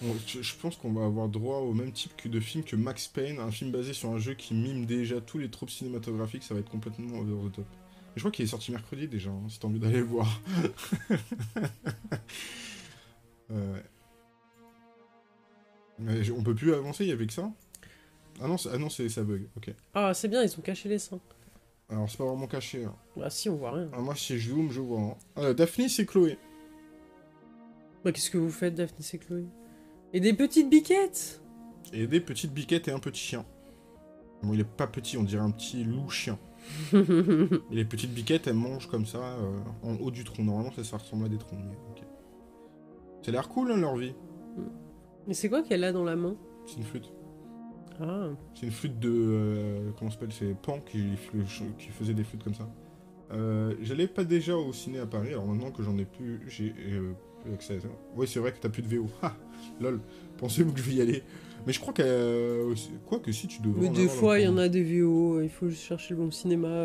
Bon, je pense qu'on va avoir droit au même type que de film que Max Payne, un film basé sur un jeu qui mime déjà tous les tropes cinématographiques, ça va être complètement over the top. Je crois qu'il est sorti mercredi déjà, hein, si t'as envie d'aller le voir. Ouais. Mais on peut plus avancer, il y avait que ça. Ah non ça bug, ok. Ah c'est bien, ils ont caché les seins. Alors c'est pas vraiment caché. Hein. Bah si, on voit rien. Ah, moi si je zoome, je vois. Hein. Ah, Daphné, c'est Chloé. Bah qu'est-ce que vous faites, Daphné, c'est Chloé? Et des petites biquettes. Et des petites biquettes et un petit chien. Bon, il est pas petit, on dirait un petit loup-chien. Et les petites biquettes, elles mangent comme ça, en haut du tronc. Normalement, ça ressemble à des troncs. Okay. Ça a l'air cool, hein, leur vie. Mais c'est quoi qu'elle a dans la main? C'est une flûte. Ah. C'est une flûte de... comment s'appelle? C'est Pan qui faisait des flûtes comme ça. J'allais pas déjà au ciné à Paris, alors maintenant que j'en ai plus... J'ai accès à ça. Oui, c'est vrai que t'as plus de VO. Ah, lol. Pensez-vous que je vais y aller? Mais je crois que... quoi que si, tu devrais... Mais des fois, il y en a des VO, il faut juste chercher le bon cinéma.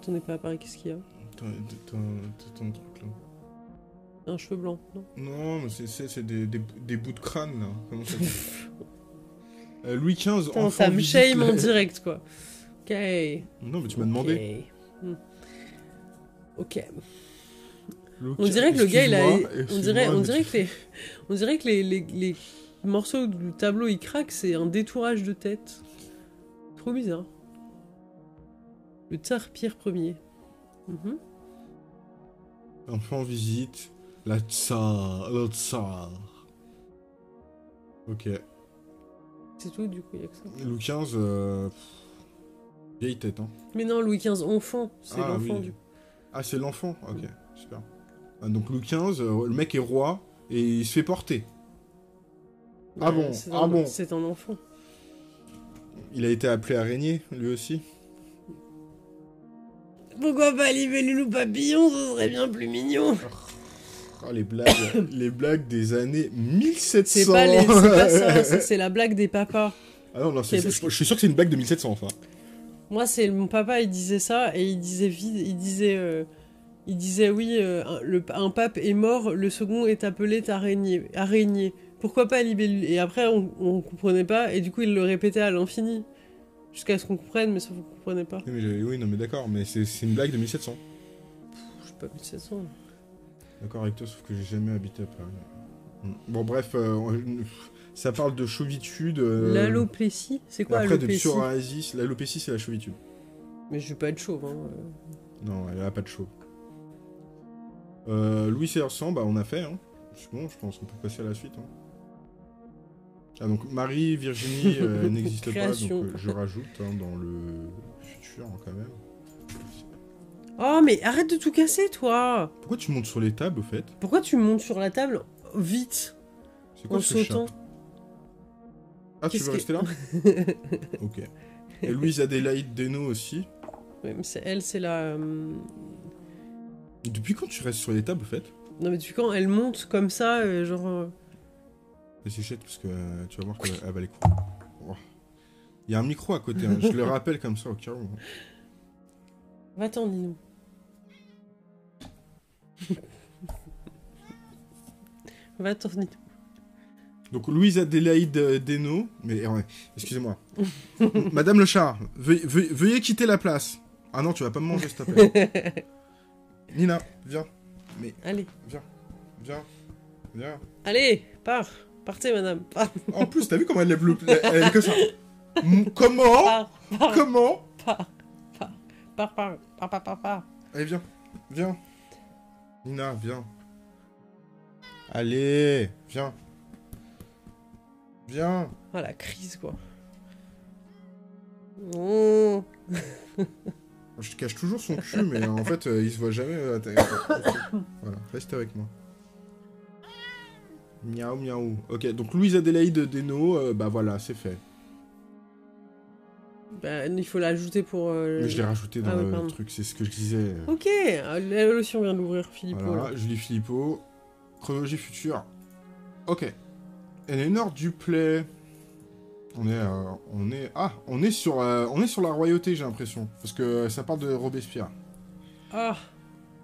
T'en es pas à Paris, qu'est-ce qu'il y a? T'as un truc, là. Un cheveu blanc, non? Non, mais c'est des bouts de crâne, là. Comment ça Louis XV, putain, enfant... Ça me shame en direct, quoi. Ok. Non, mais tu m'as demandé. Ok. On dirait que le gars, il a... On dirait que les... Le morceau du tableau, il craque, c'est un détourage de tête. Trop bizarre. Le tsar Pierre Ier. Enfant visite la tsar, le tsar. Ok. C'est tout, du coup, il y a que ça. Louis XV, vieille tête, hein. Mais non, Louis XV, enfant. C'est l'enfant, oui. Ah, c'est l'enfant? Ok, super. Ah, donc Louis XV, le mec est roi, et il se fait porter. Ah bon, ah bon. C'est un enfant. Il a été appelé à régner, lui aussi. Pourquoi pas lever le loup papillon, ce serait bien plus mignon. Oh, les blagues, les blagues des années 1700. C'est pas ça, c'est la blague des papas. Ah non, non, je suis sûr que c'est une blague de 1700, enfin. Moi, c'est mon papa, il disait ça, et il disait oui, un pape est mort, le second est appelé à régner. Pourquoi pas libellule? Et après, on comprenait pas, et du coup, il le répétait à l'infini. Jusqu'à ce qu'on comprenne, mais sauf qu'on comprenait pas. Oui, mais, d'accord, mais c'est une blague de 1700. Je sais pas, 1700. D'accord avec toi, sauf que j'ai jamais habité à Paris. Bon, bref, ça parle de chauvitude. L'alopécie? C'est quoi l'alopécie? Après, de psoriasis, l'alopécie, c'est la chauvitude. Mais je vais pas être chauve, hein. Non, elle a pas de chauve. Louis Hersent, bah, on a fait, hein. C'est bon, je pense qu'on peut passer à la suite, hein. Ah, donc Marie, Virginie n'existe pas, donc je rajoute dans le futur quand même. Oh, mais arrête de tout casser, toi! Pourquoi tu montes sur les tables, au fait? Pourquoi tu montes sur la table vite? C'est quoi en ce sautant chat? Ah, tu veux rester là? Ok. Et Louise Adélaïde Deno aussi. Oui, mais elle, c'est la... Depuis quand tu restes sur les tables, au fait? Non, mais depuis quand elle monte comme ça, genre... C'est chouette, parce que tu vas voir qu'elle va les couper. Oh. Il y a un micro à côté, hein. Je le rappelle comme ça, au cas où. Va-t'en, dis-nous. Va-t'en, dis-nous. Donc, Louise Adélaïde Deno. Mais excusez-moi. Madame le chat, veuillez quitter la place. Ah non, tu vas pas me manger, s'il te plaît. Nina, viens. Mais, allez. Viens. Viens. Viens. Allez, pars. Partez, madame. Part. En plus, t'as vu comment elle lève le... Elle est comme ça. Comment? Comment? Par. Allez, viens. Viens. Nina, viens. Allez, viens. Viens. Oh, la crise, quoi. Oh. Je cache toujours son cul, mais en fait, il se voit jamais à l'intérieur. Voilà, reste avec moi. Miaou, miaou. Ok, donc Louise Adélaïde Deno, bah voilà, c'est fait. Bah, il faut l'ajouter pour... Mais je l'ai rajouté dans le truc, c'est ce que je disais. Ok, elle aussi, on vient de l'ouvrir, Philippot. Voilà, là. Julie Philippot. Chronologie future. Ok. Eleanor Duplay. On est sur la royauté, j'ai l'impression, parce que ça parle de Robespierre. Ah.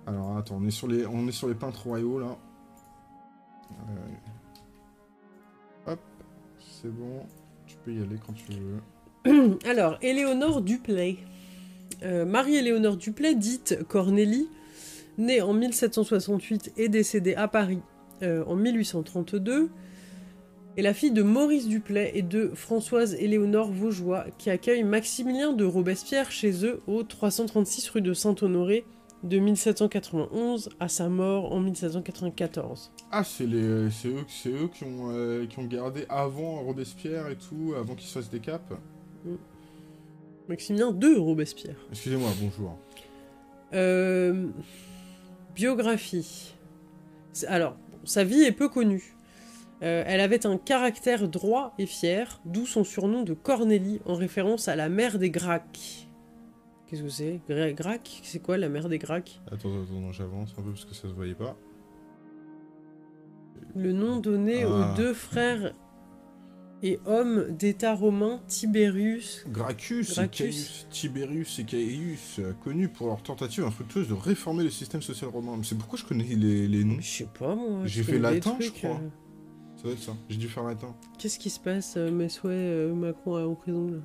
Alors attends, on est sur les peintres royaux là. Hop, c'est bon, tu peux y aller quand tu veux. Alors, Éléonore Duplay, Marie-Éléonore Duplay, dite Cornélie, née en 1768 et décédée à Paris en 1832. Est la fille de Maurice Duplay et de Françoise-Éléonore Vaugeois, qui accueille Maximilien de Robespierre chez eux au 336 rue de Saint-Honoré de 1791 à sa mort en 1794. Ah, c'est eux qui ont gardé avant Robespierre et tout, avant qu'il se fasse des capes. Maximilien de Robespierre. Excusez-moi, bonjour. Biographie. Alors, sa vie est peu connue. Elle avait un caractère droit et fier, d'où son surnom de Cornélie, en référence à la mère des Gracques. Qu'est-ce que c'est? Gracques? C'est quoi la mère des Gracques? Attends, j'avance un peu parce que ça se voyait pas. Le nom donné aux deux frères et hommes d'état romain, Tiberius... Gracchus. Tiberius et Caius, connus pour leur tentative infructueuse de réformer le système social romain. C'est pourquoi je connais les noms. Je sais pas, moi. J'ai fait latin, je crois. Ça doit être ça, j'ai dû faire latin. Qu'est-ce qui se passe, mes souhaits, Macron en prison là?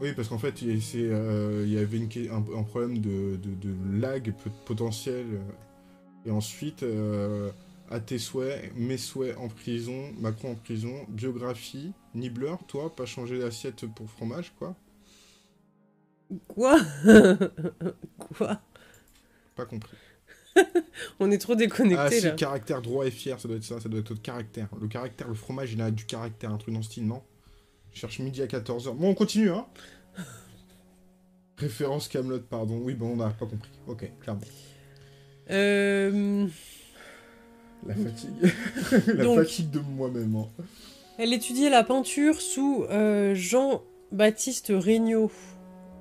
Oui, parce qu'en fait, il y avait un problème de lag potentiel. Et ensuite, à tes souhaits, mes souhaits en prison, Macron en prison, biographie, Nibbler, toi, pas changer d'assiette pour fromage, quoi. Quoi? Quoi? Pas compris. On est trop déconnectés, là. Ah si, caractère droit et fier, ça doit être ça, ça doit être autre caractère. Le caractère, le fromage, il a du caractère, un truc dans le style, non? Je cherche midi à 14h. Bon, on continue, hein. Référence Camelot, pardon. Oui, bon, on n'a pas compris. Ok, clairement. La fatigue. La donc, fatigue de moi-même, hein. Elle étudiait la peinture sous Jean-Baptiste Regnault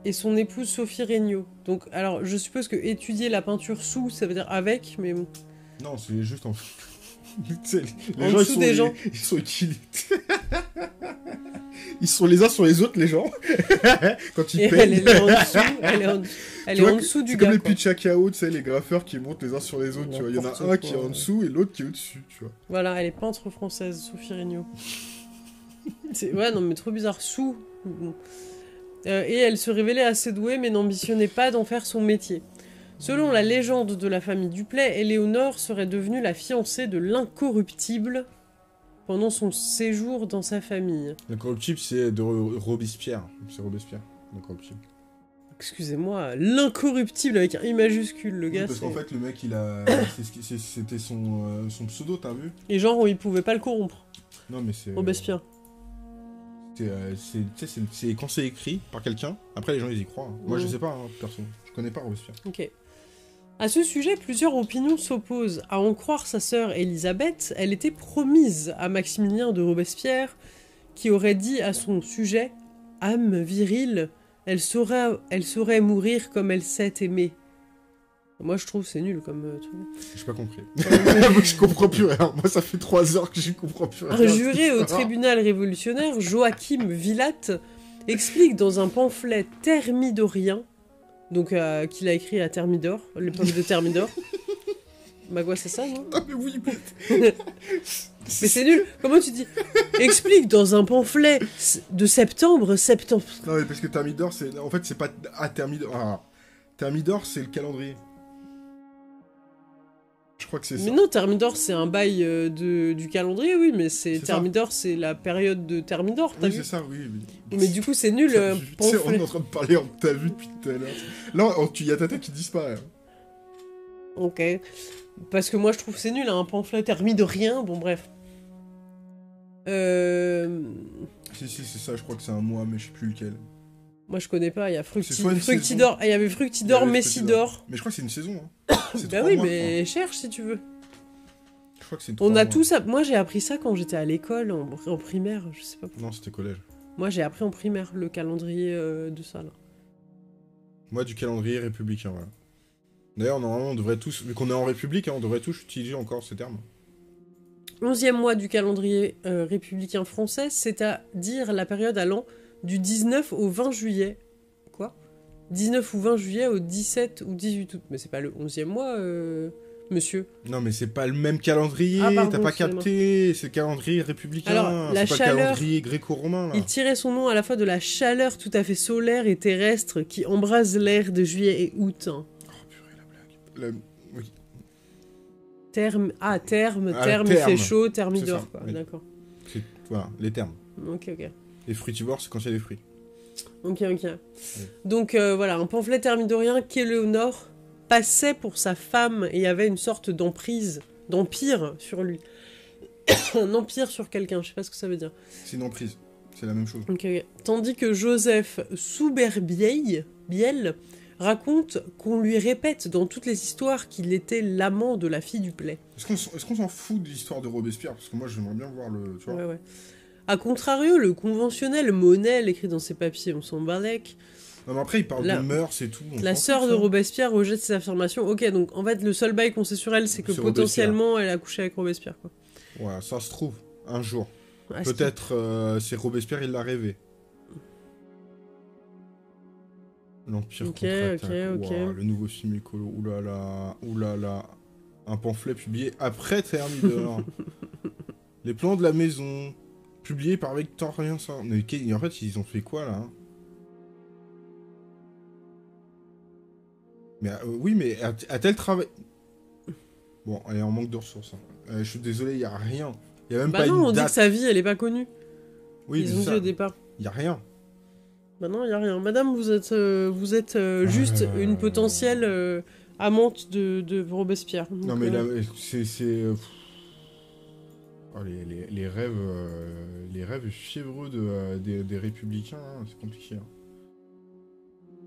et son épouse Sophie Regnault. Donc, alors, je suppose que étudier la peinture sous, ça veut dire avec, mais bon. Non, c'est juste en... les en gens, dessous des gens. Ils sont équilibrés. Ils sont les uns sur les autres, les gens. Quand ils peignent. Elle est en dessous, elle est en dessous du gars. C'est comme les pitchakao, tu sais, les graffeurs qui montent les uns sur les autres, tu vois. Il y en a un qui est en dessous et l'autre qui est au-dessus, tu vois. Voilà, elle est peintre française, Sophie Regnault. Ouais, non, mais trop bizarre, sous... et elle se révélait assez douée, mais n'ambitionnait pas d'en faire son métier. Selon la légende de la famille Duplay, Éléonore serait devenue la fiancée de l'incorruptible pendant son séjour dans sa famille. L'incorruptible, c'est de Robespierre. C'est Robespierre, l'incorruptible. excusez-moi, l'incorruptible avec un I majuscule, le gars. Oui, parce qu'en fait, le mec, il a, c'était son pseudo, t'as vu. Et genre, il pouvait pas le corrompre. Non, mais c'est. Robespierre. C'est quand c'est écrit par quelqu'un, après les gens ils y croient. Moi je sais pas, hein, perso, je connais pas Robespierre. Ok. À ce sujet, plusieurs opinions s'opposent. À en croire sa sœur Élisabeth, elle était promise à Maximilien de Robespierre, qui aurait dit à son sujet « Âme virile, elle saurait mourir comme elle sait aimer ». Moi je trouve c'est nul comme truc. J'ai pas compris. Je comprends plus rien. Moi ça fait 3 heures que je comprends plus rien. Un juré au tribunal révolutionnaire, Joachim Villatte, explique dans un pamphlet thermidorien, donc qu'il a écrit à Thermidor, l'époque de Thermidor. Bah quoi c'est ça non? Ah mais oui mais... Mais c'est nul. Comment tu dis? Explique dans un pamphlet de septembre. Non mais parce que Thermidor c'est... En fait c'est pas à Thermidor. Ah. Thermidor c'est le calendrier. Je crois que c'est ça. Mais non, Thermidor, c'est un bail du calendrier, oui, mais c'est Thermidor, c'est la période de Thermidor, t'as vu? Oui, c'est ça, oui. Mais du coup, c'est nul. Tu sais, on est en train de parler en t'as vu depuis tout à l'heure. Là, il y a ta tête qui disparaît. Ok. Parce que moi, je trouve c'est nul, un pamphlet thermidorien, bon, bref. Si, c'est ça, je crois que c'est un mois, mais je sais plus lequel. Moi je connais pas, il y a Fructidor, il y avait Fructidor, Messidor. Mais je crois que c'est une saison. Hein. Bah oui, mois, mais cherche si tu veux. Je crois que c'est on a mois. Tout ça. Moi j'ai appris ça quand j'étais à l'école, en primaire, je sais pas pourquoi. Non, c'était collège. Moi j'ai appris en primaire le calendrier de ça là. Moi du calendrier républicain, voilà. D'ailleurs, normalement on devrait tous, vu qu'on est en République, hein, on devrait tous utiliser encore ce terme. 11e mois du calendrier républicain français, c'est-à-dire la période allant du 19 au 20 juillet. Quoi? 19 ou 20 juillet au 17 ou 18 août. Mais c'est pas le 11e mois, monsieur. Non, mais c'est pas le même calendrier, ah, t'as pas capté. C'est le calendrier républicain. Alors, la chaleur, pas le calendrier gréco-romain. Il tirait son nom à la fois de la chaleur tout à fait solaire et terrestre qui embrase l'air de juillet et août. Oh purée, la blague. Oui. Terme, il fait chaud, Thermidor. Oui. D'accord. Voilà, les termes. Ok. Les fruitivores, c'est quand il y a des fruits. Ok. Oui. Donc voilà, un pamphlet thermidorien qu'Éléonore passait pour sa femme et avait une sorte d'emprise, d'empire sur lui. Un empire sur quelqu'un, je sais pas ce que ça veut dire. C'est une emprise, c'est la même chose. Okay. Tandis que Joseph Souberbiel raconte qu'on lui répète dans toutes les histoires qu'il était l'amant de la fille du Play. Est-ce qu'on s'en fout de l'histoire de Robespierre? Parce que moi j'aimerais bien voir le... Tu vois ouais. A contrario, le conventionnel Monel, écrit dans ses papiers, on s'en balèque. Non mais après il parle de mœurs et tout. La sœur de Robespierre rejette ses affirmations. Ok, donc en fait le seul bail qu'on sait sur elle, c'est que potentiellement elle a couché avec Robespierre. Quoi. Ouais, ça se trouve, un jour. Ah, peut-être c'est Robespierre, il l'a rêvé. L'Empire contre-attaque. Wow, le nouveau film écolo, oulala. Un pamphlet publié après Thermidor. Les plans de la maison. Publié par Victorien Saint. Mais en fait, ils ont fait quoi là? Mais oui, mais a-t-elle travaillé? Bon, elle est en manque de ressources. Hein. Je suis désolé, il n'y a rien. Il y a même pas une date. On dit que sa vie, elle est pas connue. Oui, ils ont dit au départ. Il y a rien. Bah non, il y a rien. Madame, vous êtes juste une potentielle amante de Robespierre. Donc, non mais là, c'est. Oh, les rêves fiévreux des républicains, hein, c'est compliqué. Hein.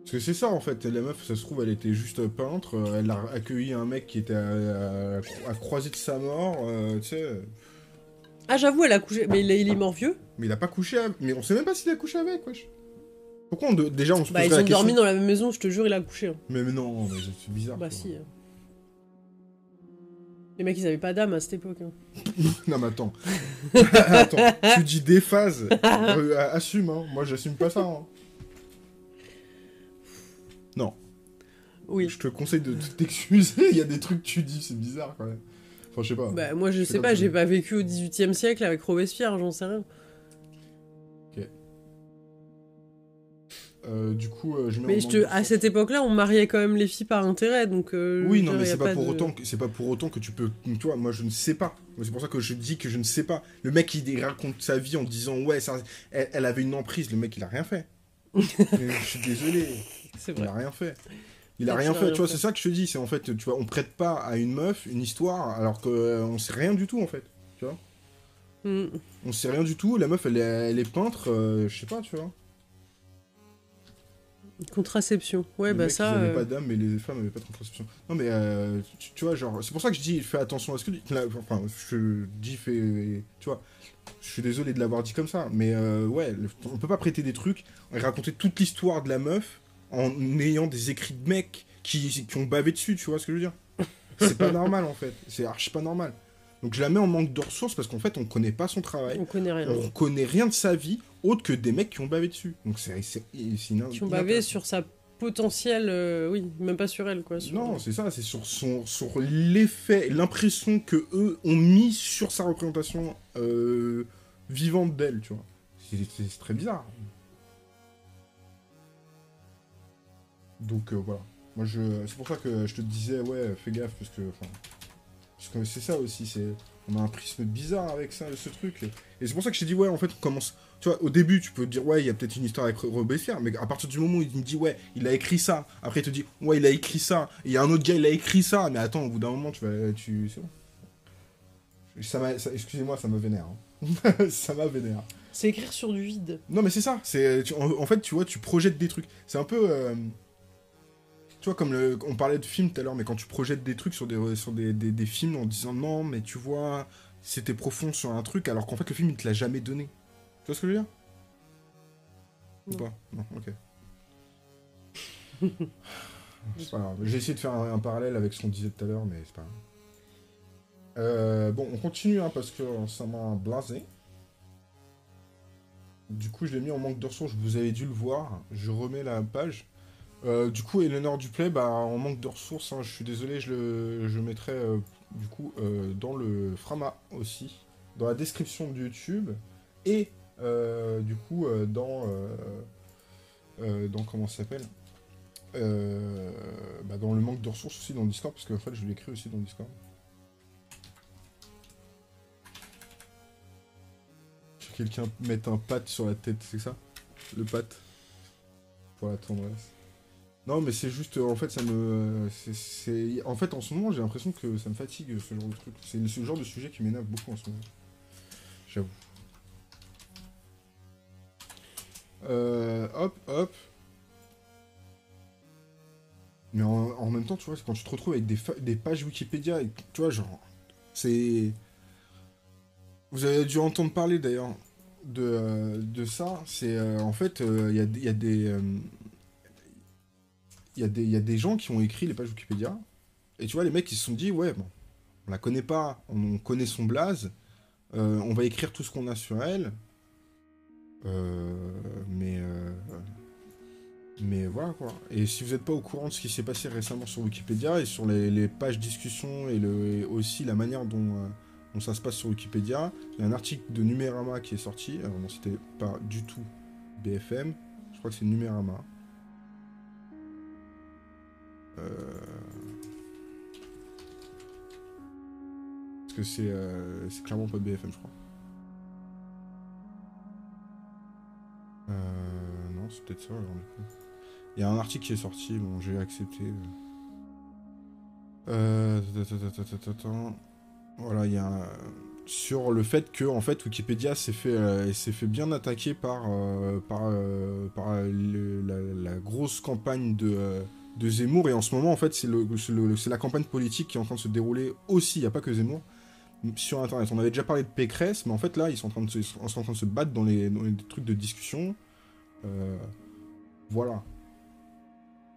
Parce que c'est ça en fait, la meuf, ça se trouve, elle était juste peintre, elle a accueilli un mec qui était à croiser de sa mort, tu sais. Ah j'avoue, elle a couché, mais il est mort vieux. Mais il a pas couché, mais on sait même pas s'il a couché avec, wesh. Pourquoi on déjà on se pose la question. Bah ils ont dormi dans la même maison, je te jure, il a couché. Hein. Mais non, c'est bizarre. Bah quoi. Si. Les mecs, ils avaient pas d'âme à cette époque. Hein. Non, mais attends. Tu dis des phases. Assume, hein. Moi, j'assume pas ça. Hein. Non. Oui. Je te conseille de t'excuser. Il y a des trucs que tu dis, c'est bizarre quand même. Enfin, je sais pas. Bah, moi, je sais pas. J'ai pas vécu au 18e siècle avec Robespierre, j'en sais rien. Ok. Du coup, je mets. Mais à cette époque-là, on mariait quand même les filles par intérêt, donc. Oui, non, mais c'est pas pour autant que tu peux. Toi, moi, je ne sais pas. C'est pour ça que je dis que je ne sais pas. Le mec, il raconte sa vie en disant ouais, ça... elle avait une emprise. Le mec, il a rien fait. Je suis désolé. C'est vrai. Il n'a rien fait. Il a rien fait, tu vois, c'est ça que je te dis, c'est en fait, tu vois, on prête pas à une meuf une histoire alors qu'on sait rien du tout en fait, tu vois. Mm. On sait rien du tout, la meuf elle est peintre, je sais pas, tu vois. Contraception, ouais, les bah mecs, ça. Ils pas d'âme, mais les femmes avaient pas de contraception. Non, mais tu vois, genre, c'est pour ça que je dis, fais attention à ce que. Enfin, je dis, fais. Tu vois, je suis désolé de l'avoir dit comme ça, mais ouais, on peut pas prêter des trucs et raconter toute l'histoire de la meuf. En ayant des écrits de mecs qui ont bavé dessus, tu vois ce que je veux dire? C'est pas normal en fait, c'est archi pas normal. Donc je la mets en manque de ressources parce qu'en fait on connaît pas son travail, on connaît rien de sa vie, autre que des mecs qui ont bavé dessus. Donc c'est qui ont bavé sur sa potentielle, oui, même pas sur elle quoi. Sur non, c'est ça, c'est sur l'effet, l'impression que eux ont mis sur sa représentation vivante d'elle, tu vois. C'est très bizarre. Donc voilà, moi c'est pour ça que je te disais ouais fais gaffe parce que c'est ça aussi, on a un prisme bizarre avec ça, ce truc, et c'est pour ça que je t'ai dit ouais en fait on commence, tu vois au début tu peux te dire ouais il y a peut-être une histoire avec Robespierre, mais à partir du moment où il me dit ouais il a écrit ça, après il te dit ouais il a écrit ça, il y a un autre gars il a écrit ça, mais attends au bout d'un moment tu c'est bon. Excusez-moi ça me vénère, hein. Ça m'a vénère. C'est écrire sur du vide. Non mais c'est ça, en fait tu vois tu projettes des trucs, c'est un peu... Tu vois, comme on parlait de films tout à l'heure, mais quand tu projettes des trucs sur des films en disant non, mais tu vois, c'était profond sur un truc, alors qu'en fait le film il te l'a jamais donné. Tu vois ce que je veux dire? Ou pas? Non, ok. C'est pas grave. J'ai essayé de faire un parallèle avec ce qu'on disait tout à l'heure, mais c'est pas grave. Bon, on continue hein, parce que ça m'a blasé. Du coup, je l'ai mis en manque de ressources, vous avez dû le voir. Je remets la page. Du coup, Eleanor Duplay, bah, en manque de ressources, hein, je suis désolé, je mettrai du coup dans le Frama aussi, dans la description de YouTube, et du coup dans comment ça s'appelle, bah, dans le manque de ressources aussi dans le Discord, parce qu'en fait je l'écris aussi dans le Discord. Quelqu'un met un pat sur la tête, c'est ça? Le pat pour la tendresse. Non mais c'est juste, en fait ça me... En fait en ce moment j'ai l'impression que ça me fatigue ce genre de truc. C'est le genre de sujet qui m'énerve beaucoup en ce moment. J'avoue. Hop, hop. Mais en même temps tu vois, quand tu te retrouves avec des pages Wikipédia, et, tu vois genre... C'est... Vous avez dû entendre parler d'ailleurs de ça. C'est en fait il y a des... Il y a des gens qui ont écrit les pages Wikipédia, et tu vois, les mecs, ils se sont dit, ouais, bon, on la connaît pas, on connaît son blaze, on va écrire tout ce qu'on a sur elle, mais voilà, quoi. Et si vous n'êtes pas au courant de ce qui s'est passé récemment sur Wikipédia, et sur les pages discussion, et aussi la manière dont ça se passe sur Wikipédia, il y a un article de Numérama qui est sorti, alors non, c'était pas du tout BFM, je crois que c'est Numérama. Parce que c'est clairement pas de BFM, je crois. Non, c'est peut-être ça. Alors, du coup. Il y a un article qui est sorti, bon, j'ai accepté. Voilà, il y a un... sur le fait que en fait Wikipédia s'est fait bien attaquer par la grosse campagne de Zemmour, et en ce moment en fait c'est la campagne politique qui est en train de se dérouler aussi, il n'y a pas que Zemmour sur internet, on avait déjà parlé de Pécresse, mais en fait là ils sont en train de se battre dans les trucs de discussion, voilà,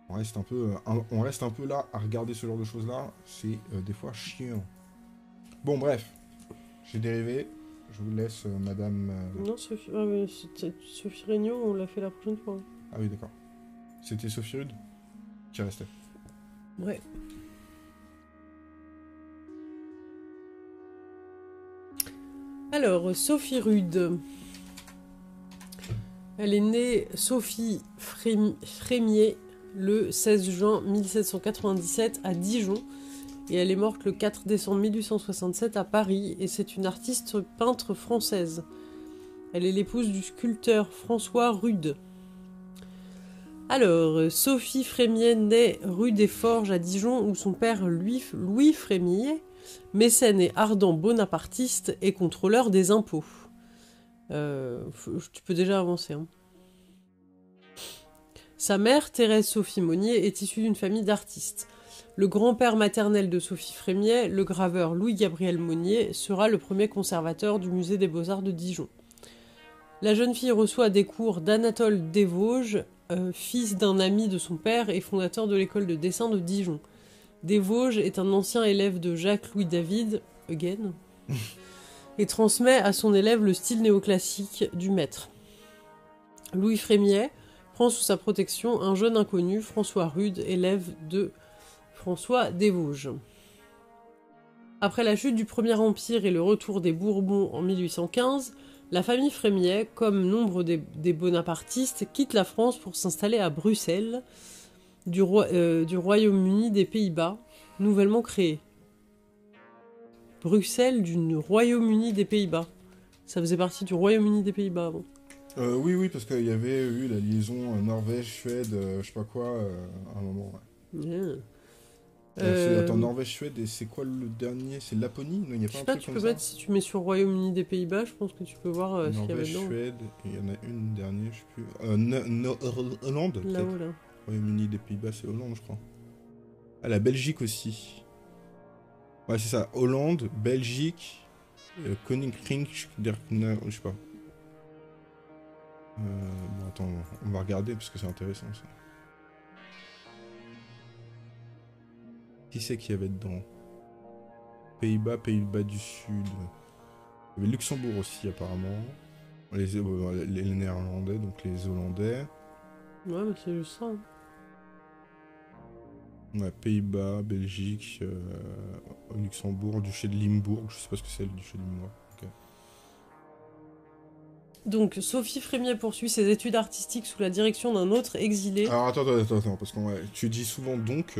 on reste un peu là à regarder ce genre de choses là, c'est des fois chiant. Bon bref, j'ai dérivé, je vous laisse madame... Non, Sophie, ah, mais Sophie Regnault, on l'a fait la prochaine fois. Ah oui d'accord, c'était Sophie Rude qui restait. Ouais. Alors, Sophie Rude. Elle est née Sophie Frémier le 16 juin 1797 à Dijon et elle est morte le 4 décembre 1867 à Paris, et c'est une artiste peintre française. Elle est l'épouse du sculpteur François Rude. Alors, Sophie Frémier naît rue des Forges à Dijon où son père Louis Frémier, mécène et ardent bonapartiste, est contrôleur des impôts. Tu peux déjà avancer. Hein. Sa mère, Thérèse Sophie Monnier, est issue d'une famille d'artistes. Le grand-père maternel de Sophie Frémier, le graveur Louis-Gabriel Monnier, sera le premier conservateur du musée des Beaux-Arts de Dijon. La jeune fille reçoit des cours d'Anatole Desvosges, fils d'un ami de son père et fondateur de l'école de dessin de Dijon. Desvosges est un ancien élève de Jacques-Louis David, again, et transmet à son élève le style néoclassique du maître. Louis Frémier prend sous sa protection un jeune inconnu, François Rude, élève de François Desvosges. Après la chute du Premier Empire et le retour des Bourbons en 1815, la famille Frémier, comme nombre des bonapartistes, quitte la France pour s'installer à Bruxelles, du Royaume-Uni des Pays-Bas, nouvellement créé. Bruxelles du Royaume-Uni des Pays-Bas. Ça faisait partie du Royaume-Uni des Pays-Bas avant. Oui, oui, parce qu'il y avait eu la liaison Norvège-Suède, je sais pas quoi, à un moment. Ouais. Yeah. Attends, Norvège-Suède, et c'est quoi le dernier? C'est Laponie? Non, il n'y a pas un truc comme ça. Je sais pas, tu peux mettre, si tu mets sur Royaume-Uni des Pays-Bas, je pense que tu peux voir ce qu'il y avait dedans. Norvège-Suède, il y en a une dernière, je sais plus. Hollande, là, voilà. Royaume-Uni des Pays-Bas, c'est Hollande, je crois. Ah, la Belgique aussi. Ouais, c'est ça, Hollande, Belgique, Koninklijk der Nederlanden, je sais pas. Bon, attends, on va regarder, parce que c'est intéressant, ça. Qui c'est qu'il y avait dedans? Pays-Bas, Pays-Bas du Sud. Il y avait Luxembourg aussi, apparemment. Les Néerlandais, donc les Hollandais. Ouais, mais c'est juste ça. Hein. Ouais, Pays-Bas, Belgique, Luxembourg, Duché de Limbourg. Je sais pas ce que c'est le Duché de Limbourg. Okay. Donc, Sophie Frémier poursuit ses études artistiques sous la direction d'un autre exilé. Alors, attends, parce que tu dis souvent donc.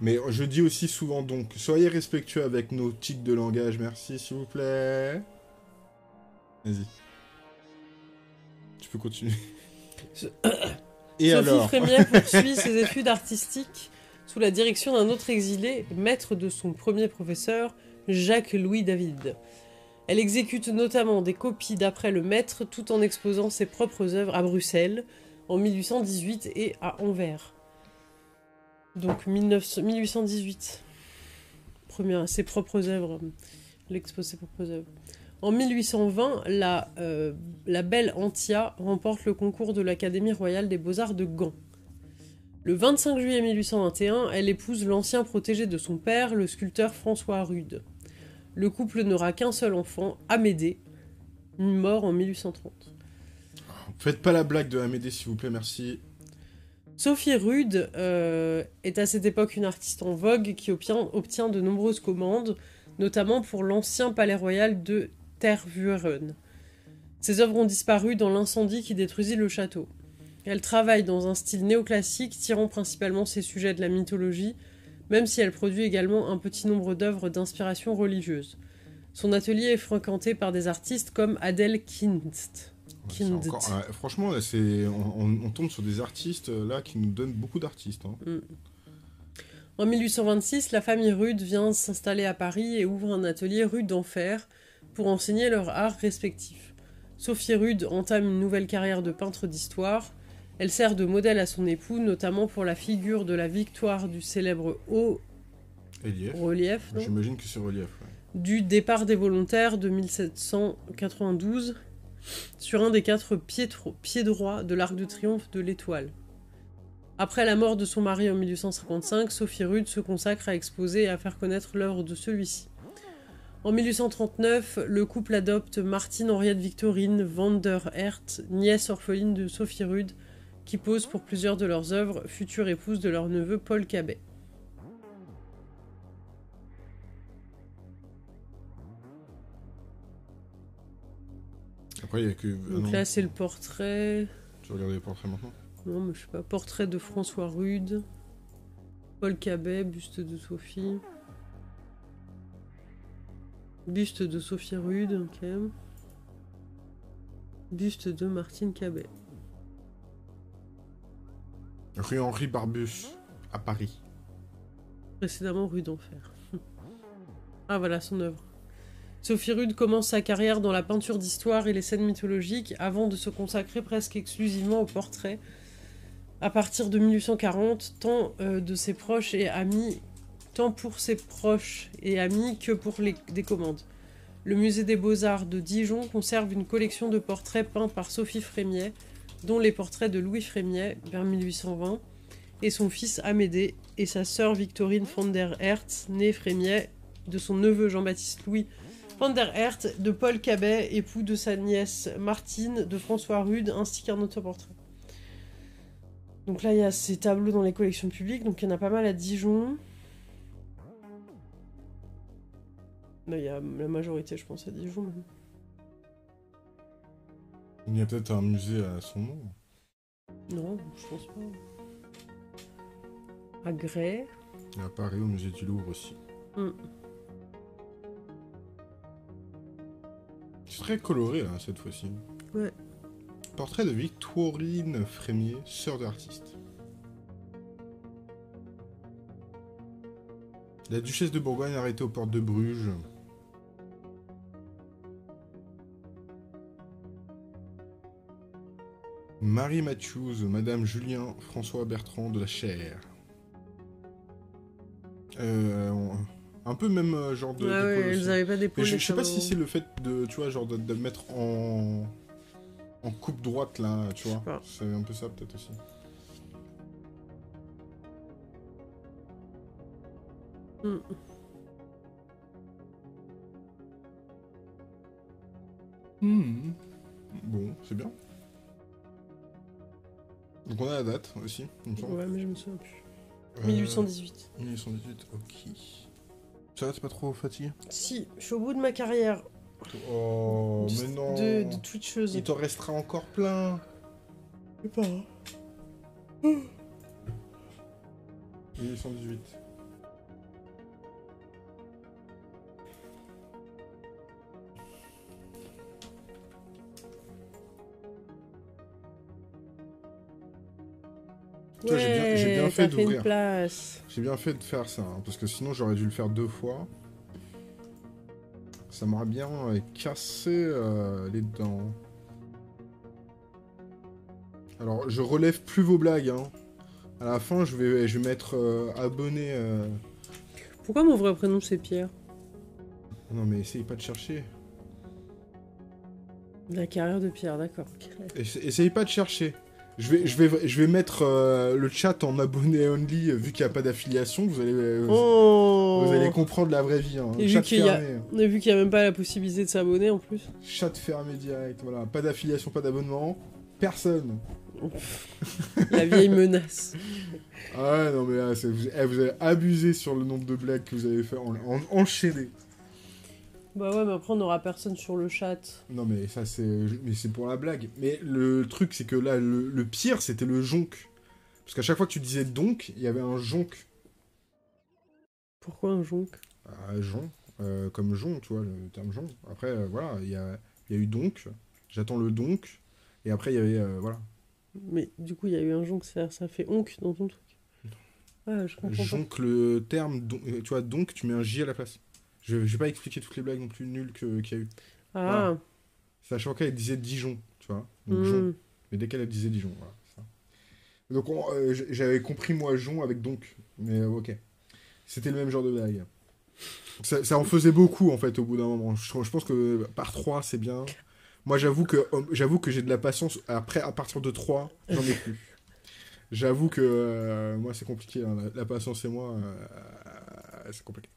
Mais je dis aussi souvent donc, soyez respectueux avec nos tics de langage, merci, s'il vous plaît. Vas-y. Tu peux continuer. Et Sophie Frémier poursuit ses études artistiques sous la direction d'un autre exilé, maître de son premier professeur, Jacques-Louis David. Elle exécute notamment des copies d'après le maître, tout en exposant ses propres œuvres à Bruxelles, en 1818 et à Anvers. Donc 1818, ses propres œuvres, elle expose ses propres œuvres. En 1820, la belle Antia remporte le concours de l'Académie royale des beaux-arts de Gand. Le 25 juillet 1821, elle épouse l'ancien protégé de son père, le sculpteur François Rude. Le couple n'aura qu'un seul enfant, Amédée, mort en 1830. Faites pas la blague de Amédée s'il vous plaît, merci. Sophie Rude est à cette époque une artiste en vogue qui obtient de nombreuses commandes, notamment pour l'ancien palais royal de Tervueren. Ses œuvres ont disparu dans l'incendie qui détruisit le château. Elle travaille dans un style néoclassique, tirant principalement ses sujets de la mythologie, même si elle produit également un petit nombre d'œuvres d'inspiration religieuse. Son atelier est fréquenté par des artistes comme Adèle Kinst. Encore, franchement, là, on tombe sur des artistes là qui nous donnent beaucoup d'artistes. Hein. Mm. En 1826, la famille Rude vient s'installer à Paris et ouvre un atelier rue d'Enfer pour enseigner leur art respectif. Sophie Rude entame une nouvelle carrière de peintre d'histoire. Elle sert de modèle à son époux, notamment pour la figure de la victoire du célèbre haut relief. J'imagine que c'est relief. Ouais. Du départ des volontaires de 1792. Sur un des quatre pieds droits de l'Arc de Triomphe de l'Étoile. Après la mort de son mari en 1855, Sophie Rude se consacre à exposer et à faire connaître l'œuvre de celui-ci. En 1839, le couple adopte Martine-Henriette Victorine van der Hert, nièce orpheline de Sophie Rude, qui pose pour plusieurs de leurs œuvres, future épouse de leur neveu Paul Cabet. Après, donc là, c'est le portrait. Tu regardes les portraits maintenant? Non, mais je sais pas. Portrait de François Rude, Paul Cabet, buste de Sophie. Buste de Sophie Rude, ok. Buste de Martine Cabet. Rue Henri Barbusse, à Paris. Précédemment rue d'Enfer. Ah voilà son œuvre. Sophie Rude commence sa carrière dans la peinture d'histoire et les scènes mythologiques avant de se consacrer presque exclusivement au portrait. À partir de 1840, tant pour ses proches et amis que pour des commandes. Le musée des Beaux-Arts de Dijon conserve une collection de portraits peints par Sophie Frémiet, dont les portraits de Louis Frémiet vers 1820 et son fils Amédée et sa sœur Victorine van der Hertz, née Frémiet, de son neveu Jean-Baptiste Louis van der Hertz, de Paul Cabet, époux de sa nièce Martine, de François Rude, ainsi qu'un autoportrait. Donc là, il y a ces tableaux dans les collections publiques, donc il y en a pas mal à Dijon. Là, il y a la majorité, je pense, à Dijon. Même. Il y a peut-être un musée à son nom. Non, je pense pas. À Grès. Et à Paris, au musée du Louvre aussi. Mm. C'est très coloré, hein, cette fois-ci. Ouais. Portrait de Victorine Frémier, sœur de l'artiste. La duchesse de Bourgogne arrêtée aux portes de Bruges. Marie Matthews, Madame Julien, François Bertrand de la Chaire. Un peu même genre de... Ah ouais, ils n'avaient pas d'épaule. Je sais pas si c'est le fait de, tu vois, genre de mettre en coupe droite là, tu vois. C'est un peu ça peut-être aussi. Mm. Mm. Bon, c'est bien. Donc on a la date aussi, il me semble. Ouais, mais je me souviens plus. 1818. 1818, ok. Ça va, t'es pas trop fatigué? Si, je suis au bout de ma carrière. Oh, mais non. De twitcheuse. Il t'en restera encore plein. Je sais pas. 1818. Ouais, j'ai bien fait d'ouvrir. J'ai bien fait de faire ça, hein, parce que sinon j'aurais dû le faire deux fois. Ça m'aurait bien cassé les dents. Alors je relève plus vos blagues. Hein. À la fin, je vais mettre abonné. Pourquoi mon vrai prénom c'est Pierre? Non mais essaye pas de chercher. La carrière de Pierre, d'accord. Okay. Essaye pas de chercher. Je vais mettre le chat en abonné only, vu qu'il n'y a pas d'affiliation, vous allez comprendre la vraie vie. Hein. Et chat vu qu'il n'y a même pas la possibilité de s'abonner en plus. Chat fermé direct, voilà. Pas d'affiliation, pas d'abonnement, personne. La vieille menace. Ah non mais là, vous avez abusé sur le nombre de blagues que vous avez fait enchaîné. Bah ouais, mais après on n'aura personne sur le chat. Non mais ça c'est pour la blague. Mais le truc c'est que là, le pire c'était le jonc. Parce qu'à chaque fois que tu disais donc, il y avait un jonc. Pourquoi un jonc? Ah, jonc, comme jonc, tu vois, le terme jonc. Après, voilà, il y a eu donc, j'attends le donc, et après il y avait, voilà. Mais du coup il y a eu un jonc, ça fait onc dans ton truc. Ah, je comprends jonc, pas. Le terme, donc, tu vois, donc tu mets un J à la place. Je vais pas expliquer toutes les blagues non plus nulles qu'il y a eu. Ah. Voilà. Sachant qu'elle disait Dijon, tu vois. Donc Jon. Mais dès qu'elle disait Dijon, voilà. Ça. Donc j'avais compris moi Jon avec donc. Mais ok. C'était le même genre de blague. Ça en faisait beaucoup en fait au bout d'un moment. Je pense que par 3 c'est bien. Moi j'avoue que j'ai de la patience. Après à partir de 3, j'en ai plus. J'avoue que moi c'est compliqué. Hein. La patience et moi, c'est compliqué.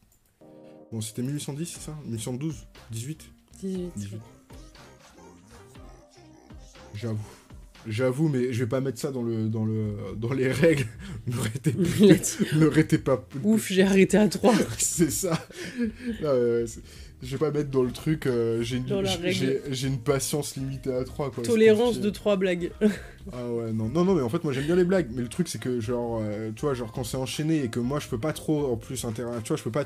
Bon, c'était 1810, c'est ça? 1812? 18? 18. J'avoue, mais je vais pas mettre ça dans les règles. N'arrêtez pas. Ouf, j'ai arrêté à 3. C'est ça. Non, je vais pas mettre dans le truc. J'ai une patience limitée à 3. Quoi, tolérance de 3 blagues. Ah ouais, non, mais en fait, moi j'aime bien les blagues. Mais le truc, c'est que, genre, tu vois, genre quand c'est enchaîné et que moi je peux pas trop en plus interagir. Tu vois, je peux pas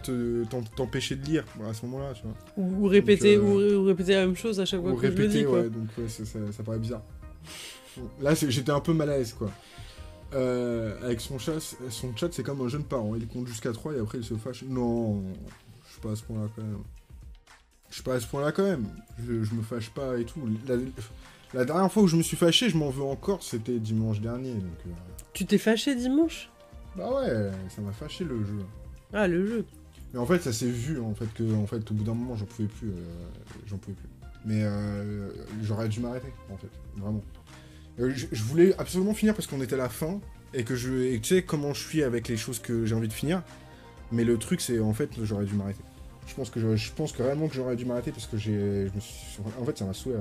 t'empêcher de lire à ce moment-là. Ou répéter la même chose à chaque fois que je le dis. Ou répéter, ouais, donc ouais, ça paraît bizarre. Là, j'étais un peu mal à l'aise, quoi. Avec son chat c'est comme un jeune parent, il compte jusqu'à 3 et après il se fâche. Non, je suis pas à ce point là quand même. Je me fâche pas et tout. La dernière fois où je me suis fâché, je m'en veux encore, c'était dimanche dernier. Donc, Tu t'es fâché dimanche? Bah ouais, ça m'a fâché le jeu. Ah, le jeu. Mais en fait, ça s'est vu, en fait, au bout d'un moment, j'en pouvais plus. Mais j'aurais dû m'arrêter, en fait, vraiment. Je voulais absolument finir parce qu'on était à la fin, et que tu sais comment je suis avec les choses que j'ai envie de finir, mais le truc, c'est, en fait, j'aurais dû m'arrêter. Je pense que réellement que j'aurais dû m'arrêter parce que en fait, ça m'a saoulé.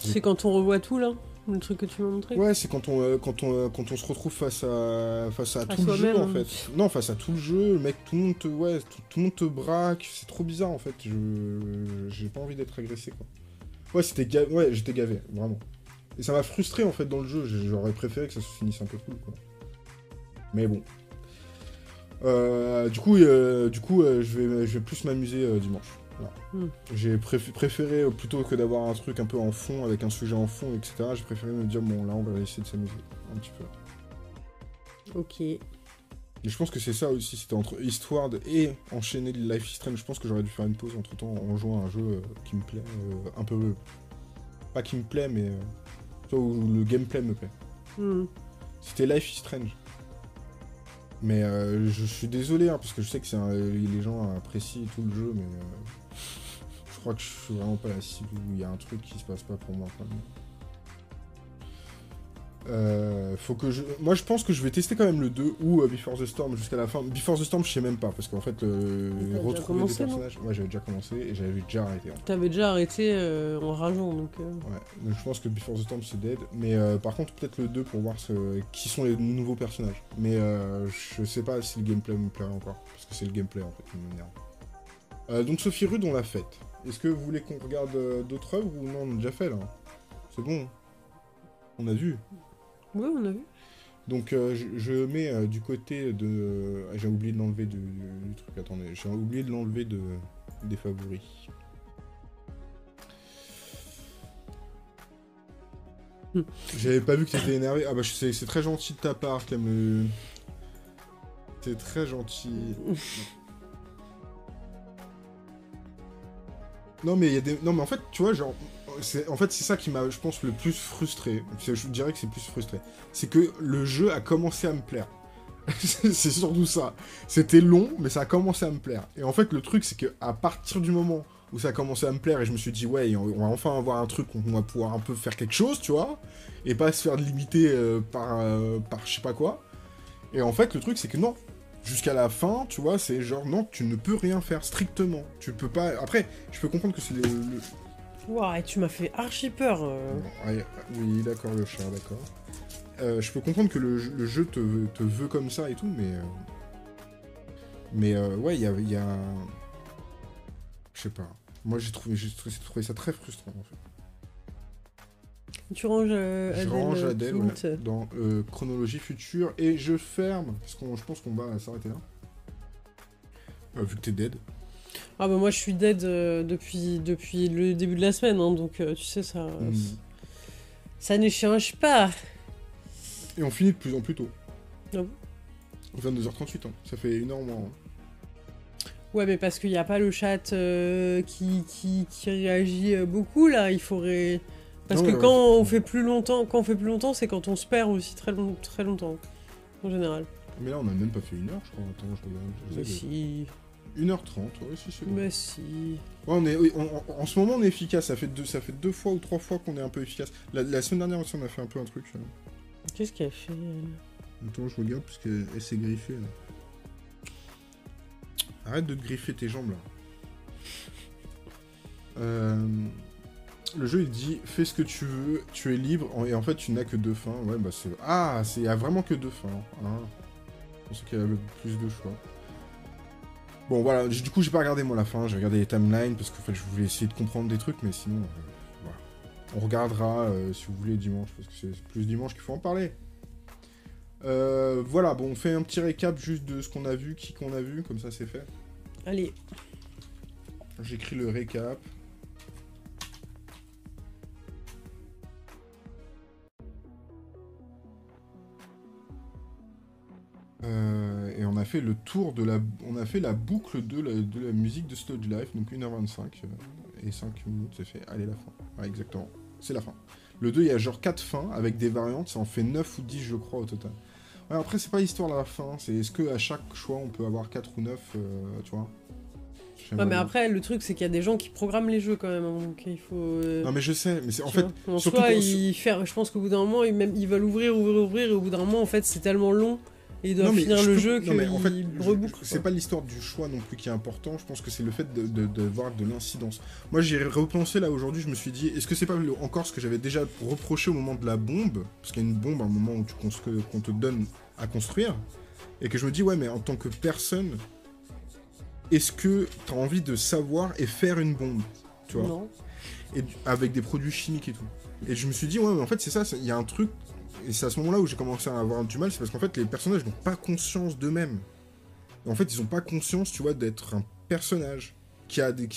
C'est quand on revoit tout, là, le truc que tu m'as montré. Ouais, c'est quand on se retrouve face à tout le jeu, en fait. Non, face à tout le jeu, le mec, tout le monde te braque, c'est trop bizarre, en fait. J'ai pas envie d'être agressé, quoi. Ouais, j'étais gavé, vraiment. Et ça m'a frustré, en fait, dans le jeu. J'aurais préféré que ça se finisse un peu cool, quoi. Mais bon. Du coup, je vais plus m'amuser dimanche. Voilà. J'ai préféré, plutôt que d'avoir un truc un peu en fond, avec un sujet en fond, etc., j'ai préféré me dire, bon, là, on va essayer de s'amuser un petit peu. Ok. Et je pense que c'est ça aussi, c'était entre histoire et enchaîner Life is Strange. Je pense que j'aurais dû faire une pause entre-temps en jouant à un jeu qui me plaît, un peu... pas qui me plaît, mais... où le gameplay me plaît. C'était Life is Strange. Mais je suis désolé, hein, parce que je sais que les gens apprécient tout le jeu, mais... je crois que je suis vraiment pas la cible où il y a un truc qui se passe pas pour moi quand même. Moi je pense que je vais tester quand même le 2 ou Before the Storm jusqu'à la fin. Before the Storm je sais même pas parce qu'en fait retrouver des personnages... Ouais, j'avais déjà commencé et j'avais déjà arrêté. T'avais déjà arrêté en rageant donc... Ouais, donc je pense que Before the Storm c'est dead. Mais par contre peut-être le 2 pour voir qui sont les nouveaux personnages. Mais je sais pas si le gameplay me plaira encore. Parce que c'est le gameplay en fait qui m'énerve. Donc Sophie Rude, on l'a faite. Est-ce que vous voulez qu'on regarde d'autres œuvres ou non? On a déjà fait, là. C'est bon. On a vu. Ouais, on a vu. Donc je mets du côté de... J'ai oublié de l'enlever du truc. Attendez, j'ai oublié de l'enlever des favoris. J'avais pas vu que t'étais énervé. Ah bah c'est très gentil de ta part, Cam. T'es très gentil. Non mais il y a des... Non mais en fait tu vois genre en fait c'est ça qui m'a je pense le plus frustré. Je dirais que c'est plus frustré. C'est que le jeu a commencé à me plaire. C'est surtout ça. C'était long mais ça a commencé à me plaire. Et en fait le truc c'est que à partir du moment où ça a commencé à me plaire et je me suis dit ouais on va enfin avoir un truc où on va pouvoir un peu faire quelque chose tu vois et pas se faire limiter par je sais pas quoi. Et en fait le truc c'est que non. Jusqu'à la fin, tu vois, c'est genre, non, tu ne peux rien faire, strictement. Tu peux pas... Après, je peux comprendre que c'est le... Wow, tu m'as fait archi peur. Oui, d'accord, le chat, d'accord. Je peux comprendre que le jeu te veut comme ça et tout, mais... ouais, il y a... Je sais pas. Moi, j'ai trouvé ça très frustrant, en fait. Tu ranges Adèle. Je range Adèle, ouais, dans Chronologie Future, et je ferme, parce que je pense qu'on va s'arrêter là. Vu que t'es dead. Ah bah moi je suis dead depuis le début de la semaine, hein, donc tu sais, ça... Ça ne change pas. Et on finit de plus en plus tôt. Ah bon ? 22h38, hein. Ça fait énormément... Hein. Ouais, mais parce qu'il n'y a pas le chat qui réagit beaucoup, là, il faudrait... Parce que quand on fait plus longtemps, c'est quand on se perd aussi très longtemps, en général. Mais là, on a même pas fait 1 heure, je crois. Attends, je regarde. Si. 1h30, ouais, si, c'est bon. Mais si. Ouais, en ce moment, on est efficace. Ça fait 2 fois ou 3 fois qu'on est un peu efficace. La semaine dernière aussi, on a fait un peu un truc. Qu'est-ce qu'elle fait? Attends, je regarde, parce qu'elle s'est griffée, là. Arrête de te griffer tes jambes, là. Le jeu il dit fais ce que tu veux, tu es libre et en fait tu n'as que 2 fins. Ouais bah c'est... Ah, il y a vraiment que 2 fins. Hein. Je pense qu'il y a plus de choix. Bon voilà, du coup j'ai pas regardé moi la fin, j'ai regardé les timelines parce que en fait, je voulais essayer de comprendre des trucs mais sinon... voilà. On regardera si vous voulez dimanche parce que c'est plus dimanche qu'il faut en parler. Voilà, bon on fait un petit récap juste de ce qu'on a vu, qui qu'on a vu, comme ça c'est fait. Allez. J'écris le récap. Et on a fait le tour de la... On a fait la boucle de la musique de Sludge Life, donc 1h25 et 5 minutes, c'est fait. Allez, la fin. Ouais, exactement. C'est la fin. Le 2, il y a genre 4 fins avec des variantes. Ça en fait 9 ou 10, je crois, au total. Ouais, après, c'est pas l'histoire de la fin. C'est est-ce qu'à chaque choix, on peut avoir 4 ou 9, tu vois. Ouais, mais après, le truc, c'est qu'il y a des gens qui programment les jeux quand même. Hein, donc il faut. Non, mais je sais, mais c'est en fait. En soi, je pense qu'au bout d'un moment, ils veulent ouvrir, et au bout d'un moment, en fait, c'est tellement long. Et ils doivent finir le jeu qu'ils rebouclent. C'est pas l'histoire du choix non plus qui est important, je pense que c'est le fait de voir de l'incidence. Moi, j'ai repensé là aujourd'hui, je me suis dit, est-ce que c'est pas encore ce que j'avais déjà reproché au moment de la bombe? Parce qu'il y a une bombe à un moment où qu'on te donne à construire, et que je me dis, ouais, mais en tant que personne, est-ce que t'as envie de savoir et faire une bombe, tu vois? Non. Et avec des produits chimiques et tout. Et je me suis dit, ouais, mais en fait, c'est ça, il y a un truc. Et c'est à ce moment-là où j'ai commencé à avoir du mal, c'est parce qu'en fait, les personnages n'ont pas conscience d'eux-mêmes. En fait, ils n'ont pas conscience, tu vois, d'être un personnage.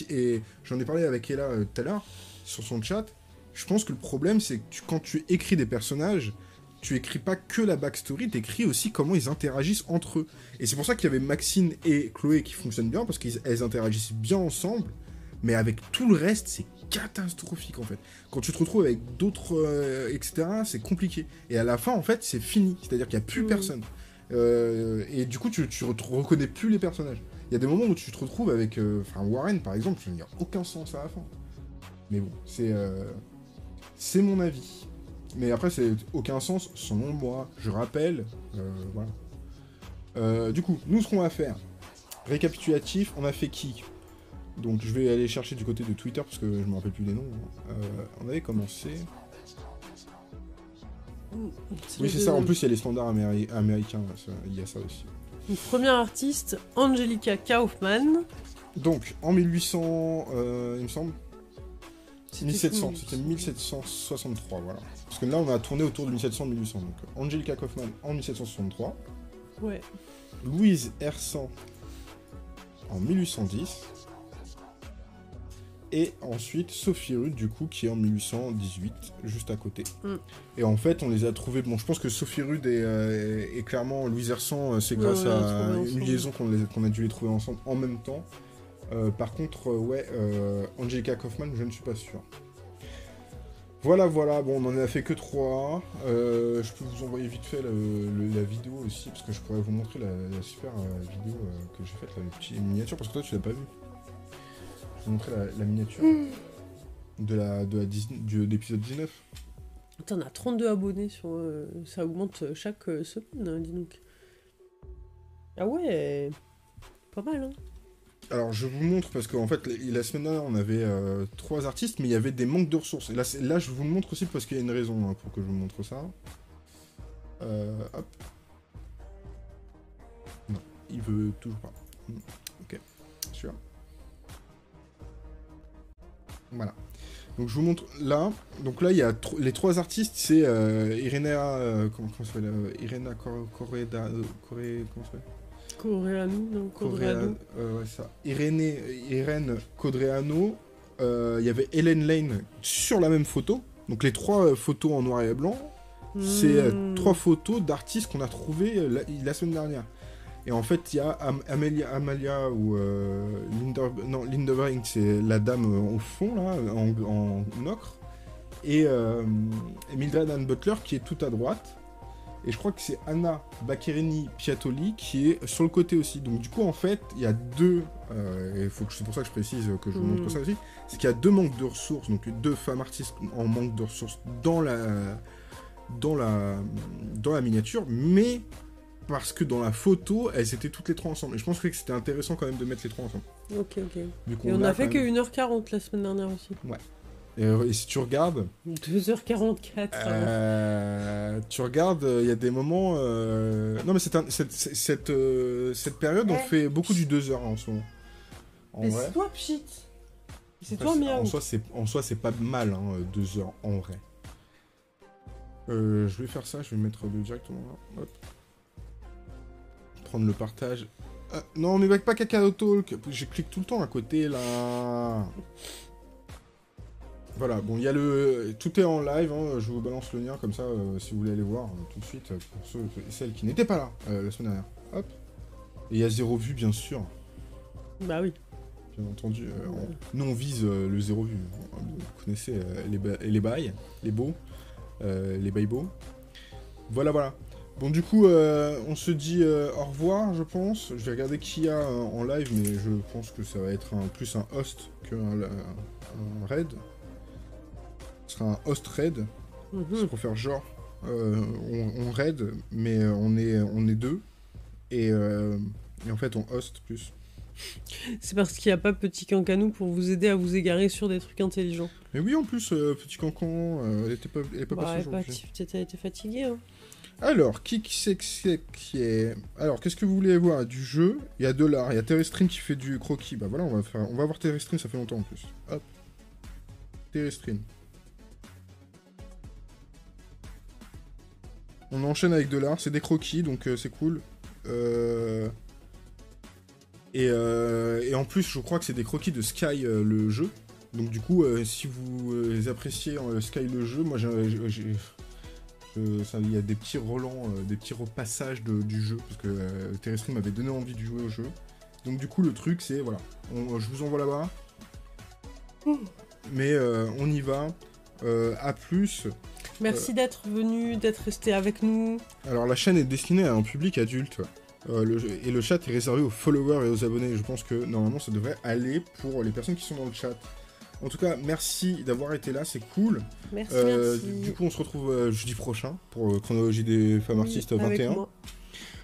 Et j'en ai parlé avec Ella tout à l'heure, sur son chat. Je pense que le problème, c'est que quand tu écris des personnages, tu écris pas que la backstory, tu écris aussi comment ils interagissent entre eux. Et c'est pour ça qu'il y avait Maxine et Chloé qui fonctionnent bien, parce qu'elles interagissent bien ensemble, mais avec tout le reste, c'est catastrophique en fait. Quand tu te retrouves avec d'autres, etc., c'est compliqué. Et à la fin, en fait, c'est fini. C'est-à-dire qu'il n'y a plus personne. Et du coup, tu reconnais plus les personnages. Il y a des moments où tu te retrouves avec Warren, par exemple, il n'y a aucun sens à la fin. Mais bon, c'est mon avis. Mais après, c'est aucun sens selon moi. Je rappelle. Voilà. Du coup, nous, ce qu'on va faire, récapitulatif, on a fait qui ? Donc je vais aller chercher du côté de Twitter parce que je me rappelle plus des noms. On avait commencé... Oui c'est ça, en plus il y a les standards américains, il y a ça aussi. Une première artiste, Angelica Kauffmann. Donc en 1800, il me semble... 1700, c'était 1763, voilà. Parce que là on a tourné autour de 1700-1800, donc Angelica Kauffmann en 1763. Ouais. Louise Hersent en 1810. Et ensuite, Sophie Rude, du coup, qui est en 1818, juste à côté. Mm. Et en fait, on les a trouvés... Bon, je pense que Sophie Rude et clairement Louise Hersent, c'est grâce à une liaison qu'on a dû les trouver ensemble en même temps. Par contre, Angelica Kauffmann, je ne suis pas sûr. Voilà, bon, on en a fait que 3. Je peux vous envoyer vite fait la vidéo aussi, parce que je pourrais vous montrer la super vidéo que j'ai faite, la petite miniature, parce que toi, tu l'as pas vue. Je vais vous montrer la miniature de l'épisode 19. Attends, on a 32 abonnés sur... ça augmente chaque semaine, hein, dis donc. Ah ouais, pas mal, hein. Alors, je vous montre, parce qu'en fait, la semaine dernière, on avait 3 artistes, mais il y avait des manques de ressources. Et là je vous le montre aussi, parce qu'il y a une raison hein, pour que je vous montre ça. Hop. Non, il veut toujours pas. Ok, sûr. Voilà. Donc je vous montre là. Donc là, il y a les 3 artistes, c'est Irena... comment ça s'appelle Irena Correda... Comment ça s'appelle Codreanu. Ouais, ça. Irene Codreanu. Il y avait Helen Lane sur la même photo. Donc les 3 photos en noir et blanc, c'est 3 photos d'artistes qu'on a trouvées la semaine dernière. Et en fait, il y a Amalia ou Lindebrink, c'est la dame au fond, là, en ocre. Et Mildred Ann Butler, qui est tout à droite. Et je crois que c'est Anna Baccherini Piattoli, qui est sur le côté aussi. Donc du coup, en fait, il y a 2... c'est pour ça que je précise que je vous montre ça aussi. C'est qu'il y a 2 manques de ressources, donc 2 femmes artistes en manque de ressources dans la miniature, mais... parce que dans la photo, elles étaient toutes les 3 ensemble. Et je pense que c'était intéressant quand même de mettre les 3 ensemble. Ok. Et on a fait que 1h40 la semaine dernière aussi. Ouais. Et si tu regardes... 2h44. Tu regardes, il y a des moments... Non mais cette période, on fait beaucoup du 2h hein, en ce moment. Mais c'est toi, pchit. C'est toi, mien. En soi, c'est pas mal, hein, 2h en vrai. Je vais faire ça, je vais mettre directement là. Hop. Prendre le partage. Non, mais pas Kakao Talk. Je clique tout le temps à côté, là. Voilà, bon, il y a le... Tout est en live, hein. Je vous balance le lien, comme ça, si vous voulez aller voir tout de suite, pour ceux et celles qui n'étaient pas là la semaine dernière. Hop. Et il y a zéro vue, bien sûr. Bah oui. Bien entendu. Nous, on vise le zéro vue. Vous connaissez les bails, les beaux, les bails beaux. Voilà, voilà. Bon, du coup, on se dit au revoir, je pense. Je vais regarder qui y a en live, mais je pense que ça va être plus un host qu'un raid. Ce sera un host raid. C'est pour faire genre. On raid, mais on est deux. Et en fait, on host plus. C'est parce qu'il n'y a pas Petit Cancanou pour vous aider à vous égarer sur des trucs intelligents. Mais oui, en plus, Petit Cancan, elle était fatiguée. Hein. Alors, qui est... Alors, qu'est-ce que vous voulez voir du jeu? Il y a de l'art, il y a Terrestrine qui fait du croquis. Bah voilà, on va voir Terrestrine, ça fait longtemps en plus. Hop. Terrestrine. On enchaîne avec de l'art, c'est des croquis, donc c'est cool. Et en plus, je crois que c'est des croquis de Sky, le jeu. Donc du coup, si vous appréciez Sky, le jeu, moi j'ai... Il y a des petits relents, des petits repassages du jeu, parce que Terrestrine m'avait donné envie de jouer au jeu. Donc du coup, le truc, c'est, voilà, je vous envoie là-bas. Mais on y va. À plus. Merci d'être venu, d'être resté avec nous. Alors, la chaîne est destinée à un public adulte. Et le chat est réservé aux followers et aux abonnés. Je pense que, normalement, ça devrait aller pour les personnes qui sont dans le chat. En tout cas, merci d'avoir été là, c'est cool. Merci, merci. Du coup, on se retrouve jeudi prochain pour Chronologie des femmes artistes 21.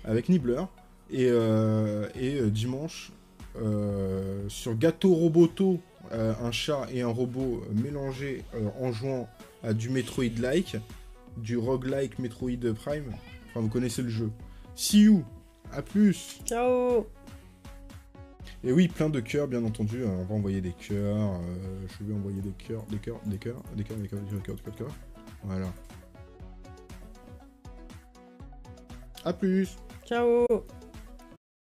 Avec Nibbler. Et dimanche, sur Gâteau Roboto, un chat et un robot mélangés en jouant à du Metroid-like, du roguelike Metroid Prime. Enfin, vous connaissez le jeu. See you, à plus. Ciao. Et oui, plein de cœurs, bien entendu. On va envoyer des cœurs. Je vais envoyer des cœurs. Voilà. À plus. Ciao.